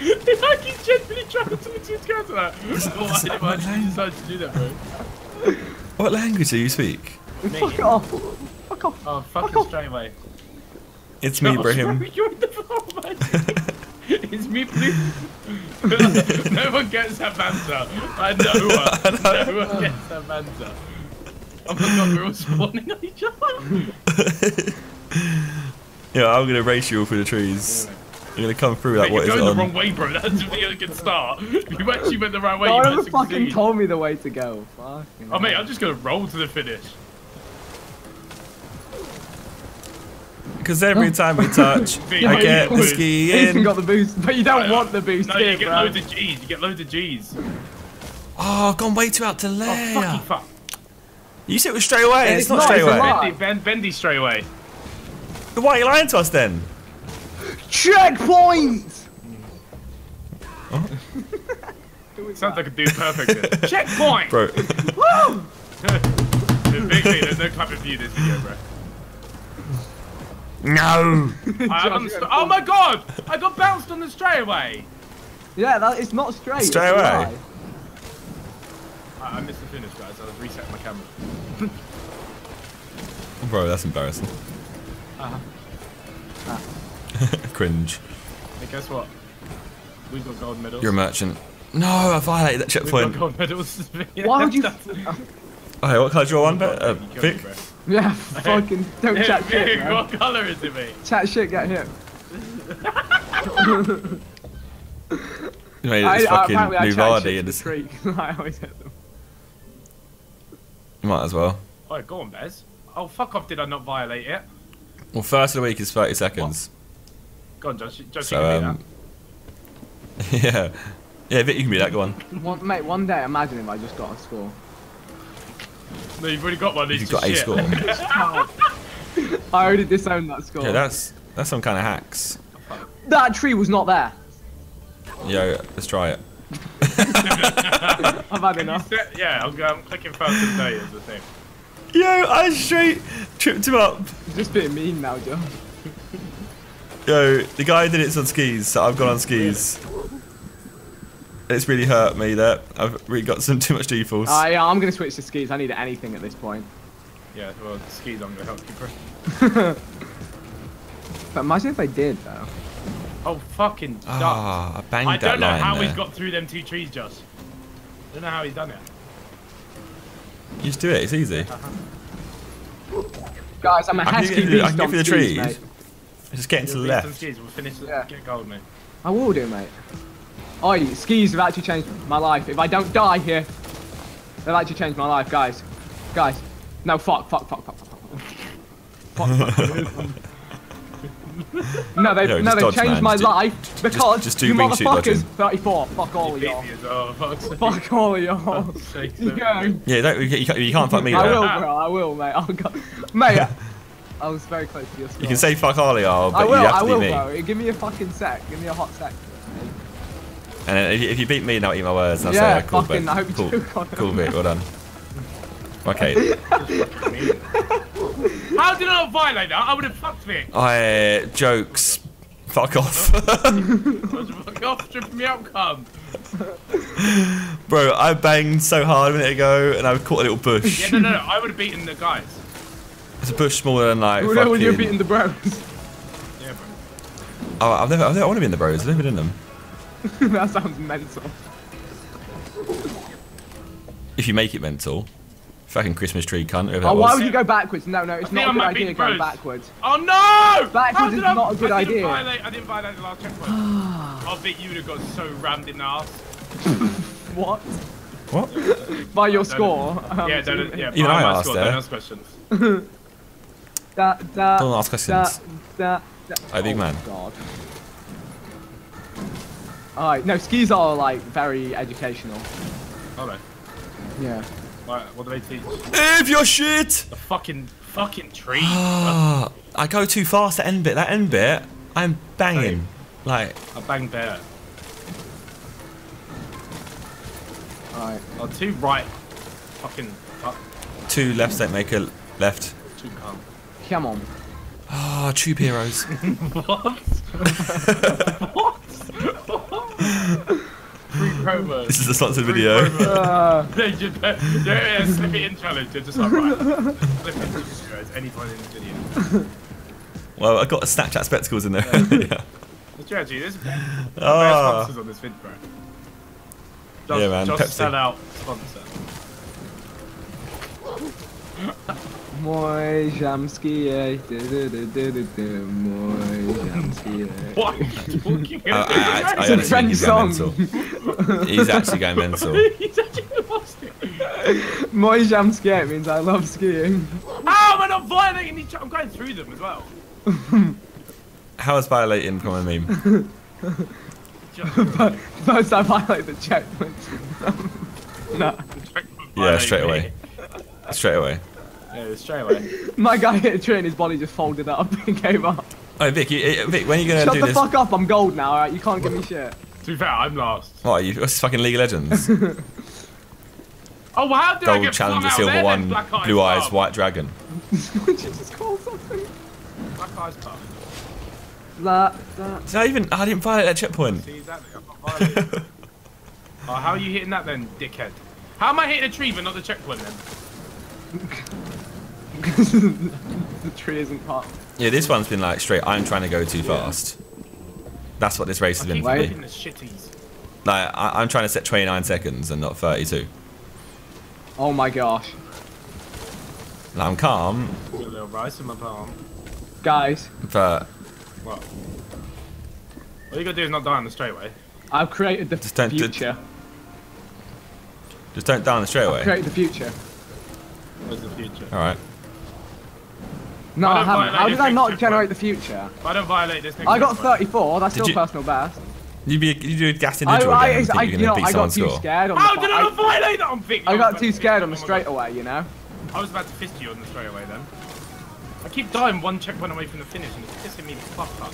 If I keep gently traveling to the two scouts like that, why did you decide to do that, bro? What language do you speak? Fuck off. Fuck off. Oh, fucking straight away. It's me, Brahim. It's me, please. No one gets that banter. No one gets that banter. Oh my god, we're all spawning on each other. Yeah, I'm gonna race you all through the trees. You're gonna come through like what is on. You're going the wrong way, bro. That's a good start. You actually went the right way. No one fucking told me the way to go. Fucking oh, mate, I'm just gonna roll to the finish. Because every time we touch, I get the ski in. Ethan got the boost, but you don't want the boost. No, you get loads of G's. You get loads of G's. Oh, I've gone way too out to layer. Oh, fucking fuck. You said it was straight away. Yeah, it's not straight away. Bendy straight away. Why are you lying to us then? Checkpoint! Oh. Sounds like a dude perfect. Checkpoint! Bro. Woo! There's no clapping for you this video, bro. No! Oh my god! I got bounced on the straightaway! Yeah, it's not straight. Straightaway? I missed the finish, guys. I've reset my camera. Oh, bro, that's embarrassing. Cringe. Hey, guess what? We've got gold medals. You're a merchant. No, I violated that checkpoint. We've got gold medals. Why would you... Okay, what colour's your one, Vic? Yeah, fucking don't chat shit, man. What colour is it, mate? Chat shit, get hit. Mate, it's fucking Nuvardi in this creek. I always hit them. Might as well. Oh, go on, Bez. Oh, fuck off, did I not violate it? Well, first of the week is 30 seconds. What? Go on, Josh. Josh, so, you can be that. Yeah. Yeah, Vic, you can be that, go on. Mate, one day, imagine if I just got a score. No, you've already got one of these. You've got shit. A score. I already disowned that score. Yeah, that's some kind of hacks. That tree was not there. Yo, let's try it. I've had enough. Yeah, I'm clicking fast and day is the thing. Yo, I straight tripped him up. You're just being mean now, Joe. Yo, the guy did it on skis, so I've gone on skis. It's really hurt me that I've really got some too much defaults. Yeah, I'm gonna switch to skis. I need anything at this point. Yeah, well, skis I'm gonna help you, bro. But imagine if I did though. Oh fucking duck! I banged that line. I don't know how he's got through them two trees, Josh. I don't know how he's done it. You just do it. It's easy. Guys, I'm a husky beast. I can get through the trees. Mate. Just getting to the left. Skis. We'll finish. Yeah. Get gold, mate. I will do, mate. Oh, skis have actually changed my life. If I don't die here, they've actually changed my life, guys. Guys. No, fuck. No, they changed my life because you motherfuckers 34. Fuck all of y'all. Fuck all of y'all. Yeah, you can't fuck me. I will, bro. I will, mate. Oh, God. Mate, I was very close to your score. You can say fuck all of y'all, but you have to do me. I will, bro. Give me a fucking sec. Give me a hot sec. And if you beat me, now eat my words. And I'll say, cool, Vic. Cool, Vic. Well done. Okay. How did I not violate that? I would have fucked Vic. Jokes. Fuck off. Fuck off, tripping me up, cum. Bro, I banged so hard a minute ago, and I caught a little bush. Yeah, no, I would have beaten the guys. It's a bush smaller than like. Well, would you have beaten the bros? Yeah, bro. Oh, I want to be in the bros. I've never been in them. That sounds mental. If you make it mental, fucking Christmas tree cunt. Oh, why would you go backwards? No, it's not a good idea going backwards. Oh no! Backwards is not a good idea. I didn't violate the last checkpoint. I bet you would have got so rammed in the ass. What? What? By your score. Yeah, even I asked that. Don't ask questions. Don't ask questions. I think, man. God. Alright, no, skis are like very educational. Are they? Yeah. Right, what do they teach? If your shit! The fucking tree. I go too fast at end bit. That end bit, I'm banging. Like. I banged there. Alright. Oh, two right. Fucking fuck. Two lefts don't make a left. Two come. Come on. Ah, tube heroes. What? What? This is a sponsored video. Yeah, slip it in challenge. They're just like, right. Slip it in challenge at any point in the video. Well, I got a Snapchat spectacles in there. Yeah. The strategy, there's sponsors on this vid, bro. Just, yeah, man. Just sell out sponsor. Moi jamski, what are you talking about? It's a French song. He's actually going mental. He's actually lost it. Moi jamski means I love skiing. How am I not violating each other? I'm going through them as well. How is violating become a meme? First I violate the checkpoint. No. Yeah, straight away. Straight away. Yeah, straight away. My guy hit a tree and his body just folded up and gave up. Oh, Vic, Vic, when are you going to do this? Shut the fuck up, I'm gold now, alright? You can't give me shit. To be fair, I'm last. What are you? This fucking League of Legends. Oh, well, how did I get flung out there? Gold, challenger, silver one, blue eyes, white dragon. What did you just call something? That guy's tough. That. Did I even? I didn't violate that checkpoint. See, exactly. I'm not violating. Oh, how are you hitting that then, dickhead? How am I hitting a tree but not the checkpoint then? Because the tree isn't part. Yeah, this one's been like straight. I'm trying to go too fast. That's what this race has been for me. Like, I'm trying to set 29 seconds and not 32. Oh my gosh. And I'm calm. A little rice in my palm. Guys. But. What? All you gotta do is not die on the straightaway. I've created the future. Just don't die on the straightaway. I've created the future. Where's the future? Alright. No, I haven't. How did I not generate the future? I don't violate this. I got 34. That's still personal best. You do a gas individual. I got too scared. How did I not violate that? I got too scared on the straightaway, you know. I was about to fist you on the straightaway then. I keep dying one checkpoint away from the finish, and it's pissing me the fuck up.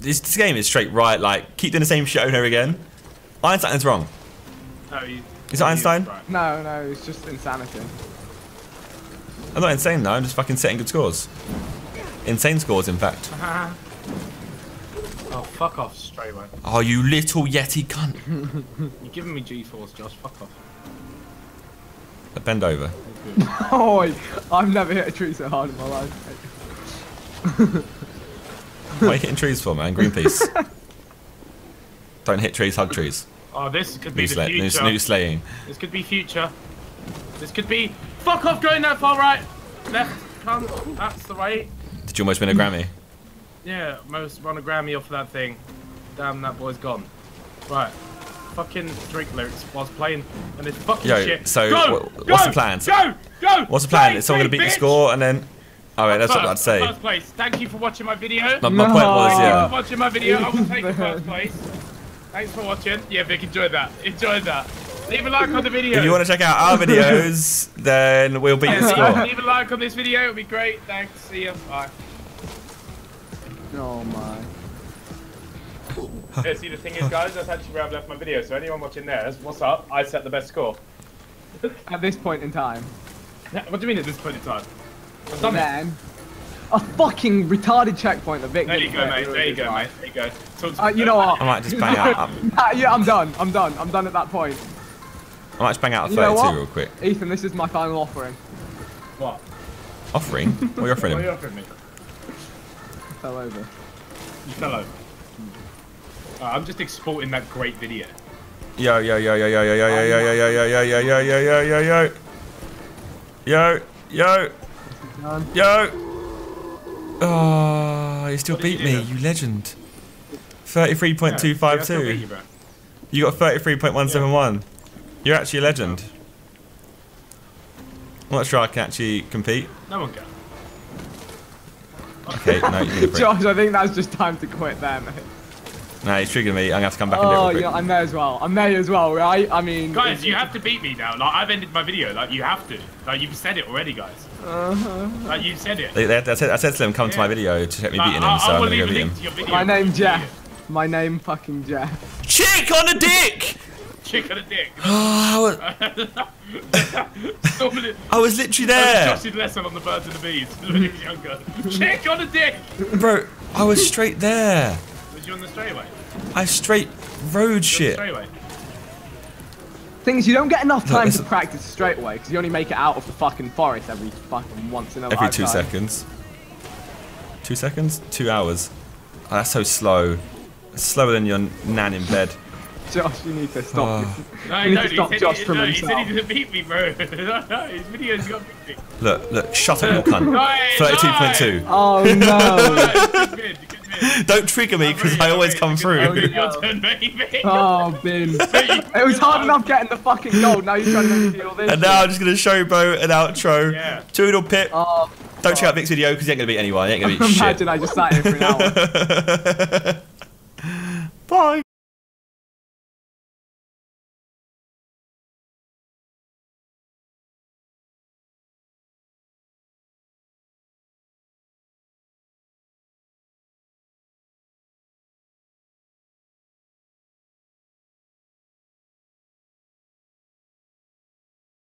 This game is straight right. Like keep doing the same shit over again. Einstein's wrong. No, is it Einstein? Right. No, it's just insanity. I'm not insane though, I'm just fucking setting good scores. Insane scores, in fact. Oh, fuck off, straightaway. Oh, you little yeti cunt. You're giving me G-force, Josh, fuck off. Bend over. Oh, I've never hit a tree so hard in my life. What are you hitting trees for, man? Greenpeace. Don't hit trees, hug trees. Oh, this could be the future. New slaying. This could be future. This could be... Fuck off going that far right! Left, cunt, that's the right. Did you almost win a Grammy? Yeah, almost won a Grammy off that thing. Damn, that boy's gone. Right. Fucking Drake lyrics whilst playing and it's fucking shit. So what's the plan? Go! What's the plan? Is someone going to beat the score and then... Alright, that's what I'd say. First place. Thank you for watching my video. My point was, yeah. Thank you for watching my video. I will take the first place. Thanks for watching. Yeah, Vic, enjoyed that. Enjoyed that. Leave a like on the video. If you want to check out our videos, then we'll beat the score. Leave a like on this video. It'll be great. Thanks. See ya. Bye. Oh, my. Yeah, see, the thing is, guys, that's actually where I've left my video. So anyone watching there, what's up? I set the best score. At this point in time. What do you mean at this point in time? I've done it. A fucking retarded checkpoint. There you go, mate. There you go, mate. There you go. You know what? I might just bang out. Yeah, I'm done. I'm done. I'm done at that point. I might just bang out a 32 real quick. Ethan, this is my final offering. What? Offering? What are you offering him? What are you offering me? I fell over. You fell over? I'm just exporting that great video. Yo. Oh, you still beat me, you legend. 33.252. You got 33.171. You're actually a legend. I'm not sure I can actually compete. No one can. Okay, no, you can. Josh, I think that's just time to quit there, mate. Nah, he's triggering me. I'm gonna have to come back and do it real quick. Yeah, I'm there as well. I'm there as well, right? I mean, guys, you have to beat me now. Like I've ended my video. Like you have to. Like you've said it already, guys. Like you said it. I said to them, come to my video to check me beating him. So I'm gonna go beat him. My name Jeff. My name fucking Jeff. Chick on a dick. Chick on a dick. I was literally there. That was Josh's lesson on the birds and the bees when he was younger. Chick on a dick. Bro, I was straight there. You on the straightaway? I straight road shit. Thing is, you don't get enough time to practice straightaway because you only make it out of the fucking forest every fucking once in a lifetime. Every 2 seconds. 2 seconds? 2 hours. Oh, that's so slow. That's slower than your nan in bed. Josh, you need to stop. He said he didn't beat me, bro. His video's got me. Look, shut up, you cunt. 32.2. Oh no. Don't trigger me because I always come through. Oh, bin. It was hard enough getting the fucking gold. Now you're trying to make me do all this. And now I'm just going to showboat an outro. Yeah. Toodle pip. Oh, don't check out Vic's video because you ain't going to beat anyone. You ain't going to beat shit. Imagine I just sat here for an hour. Bye.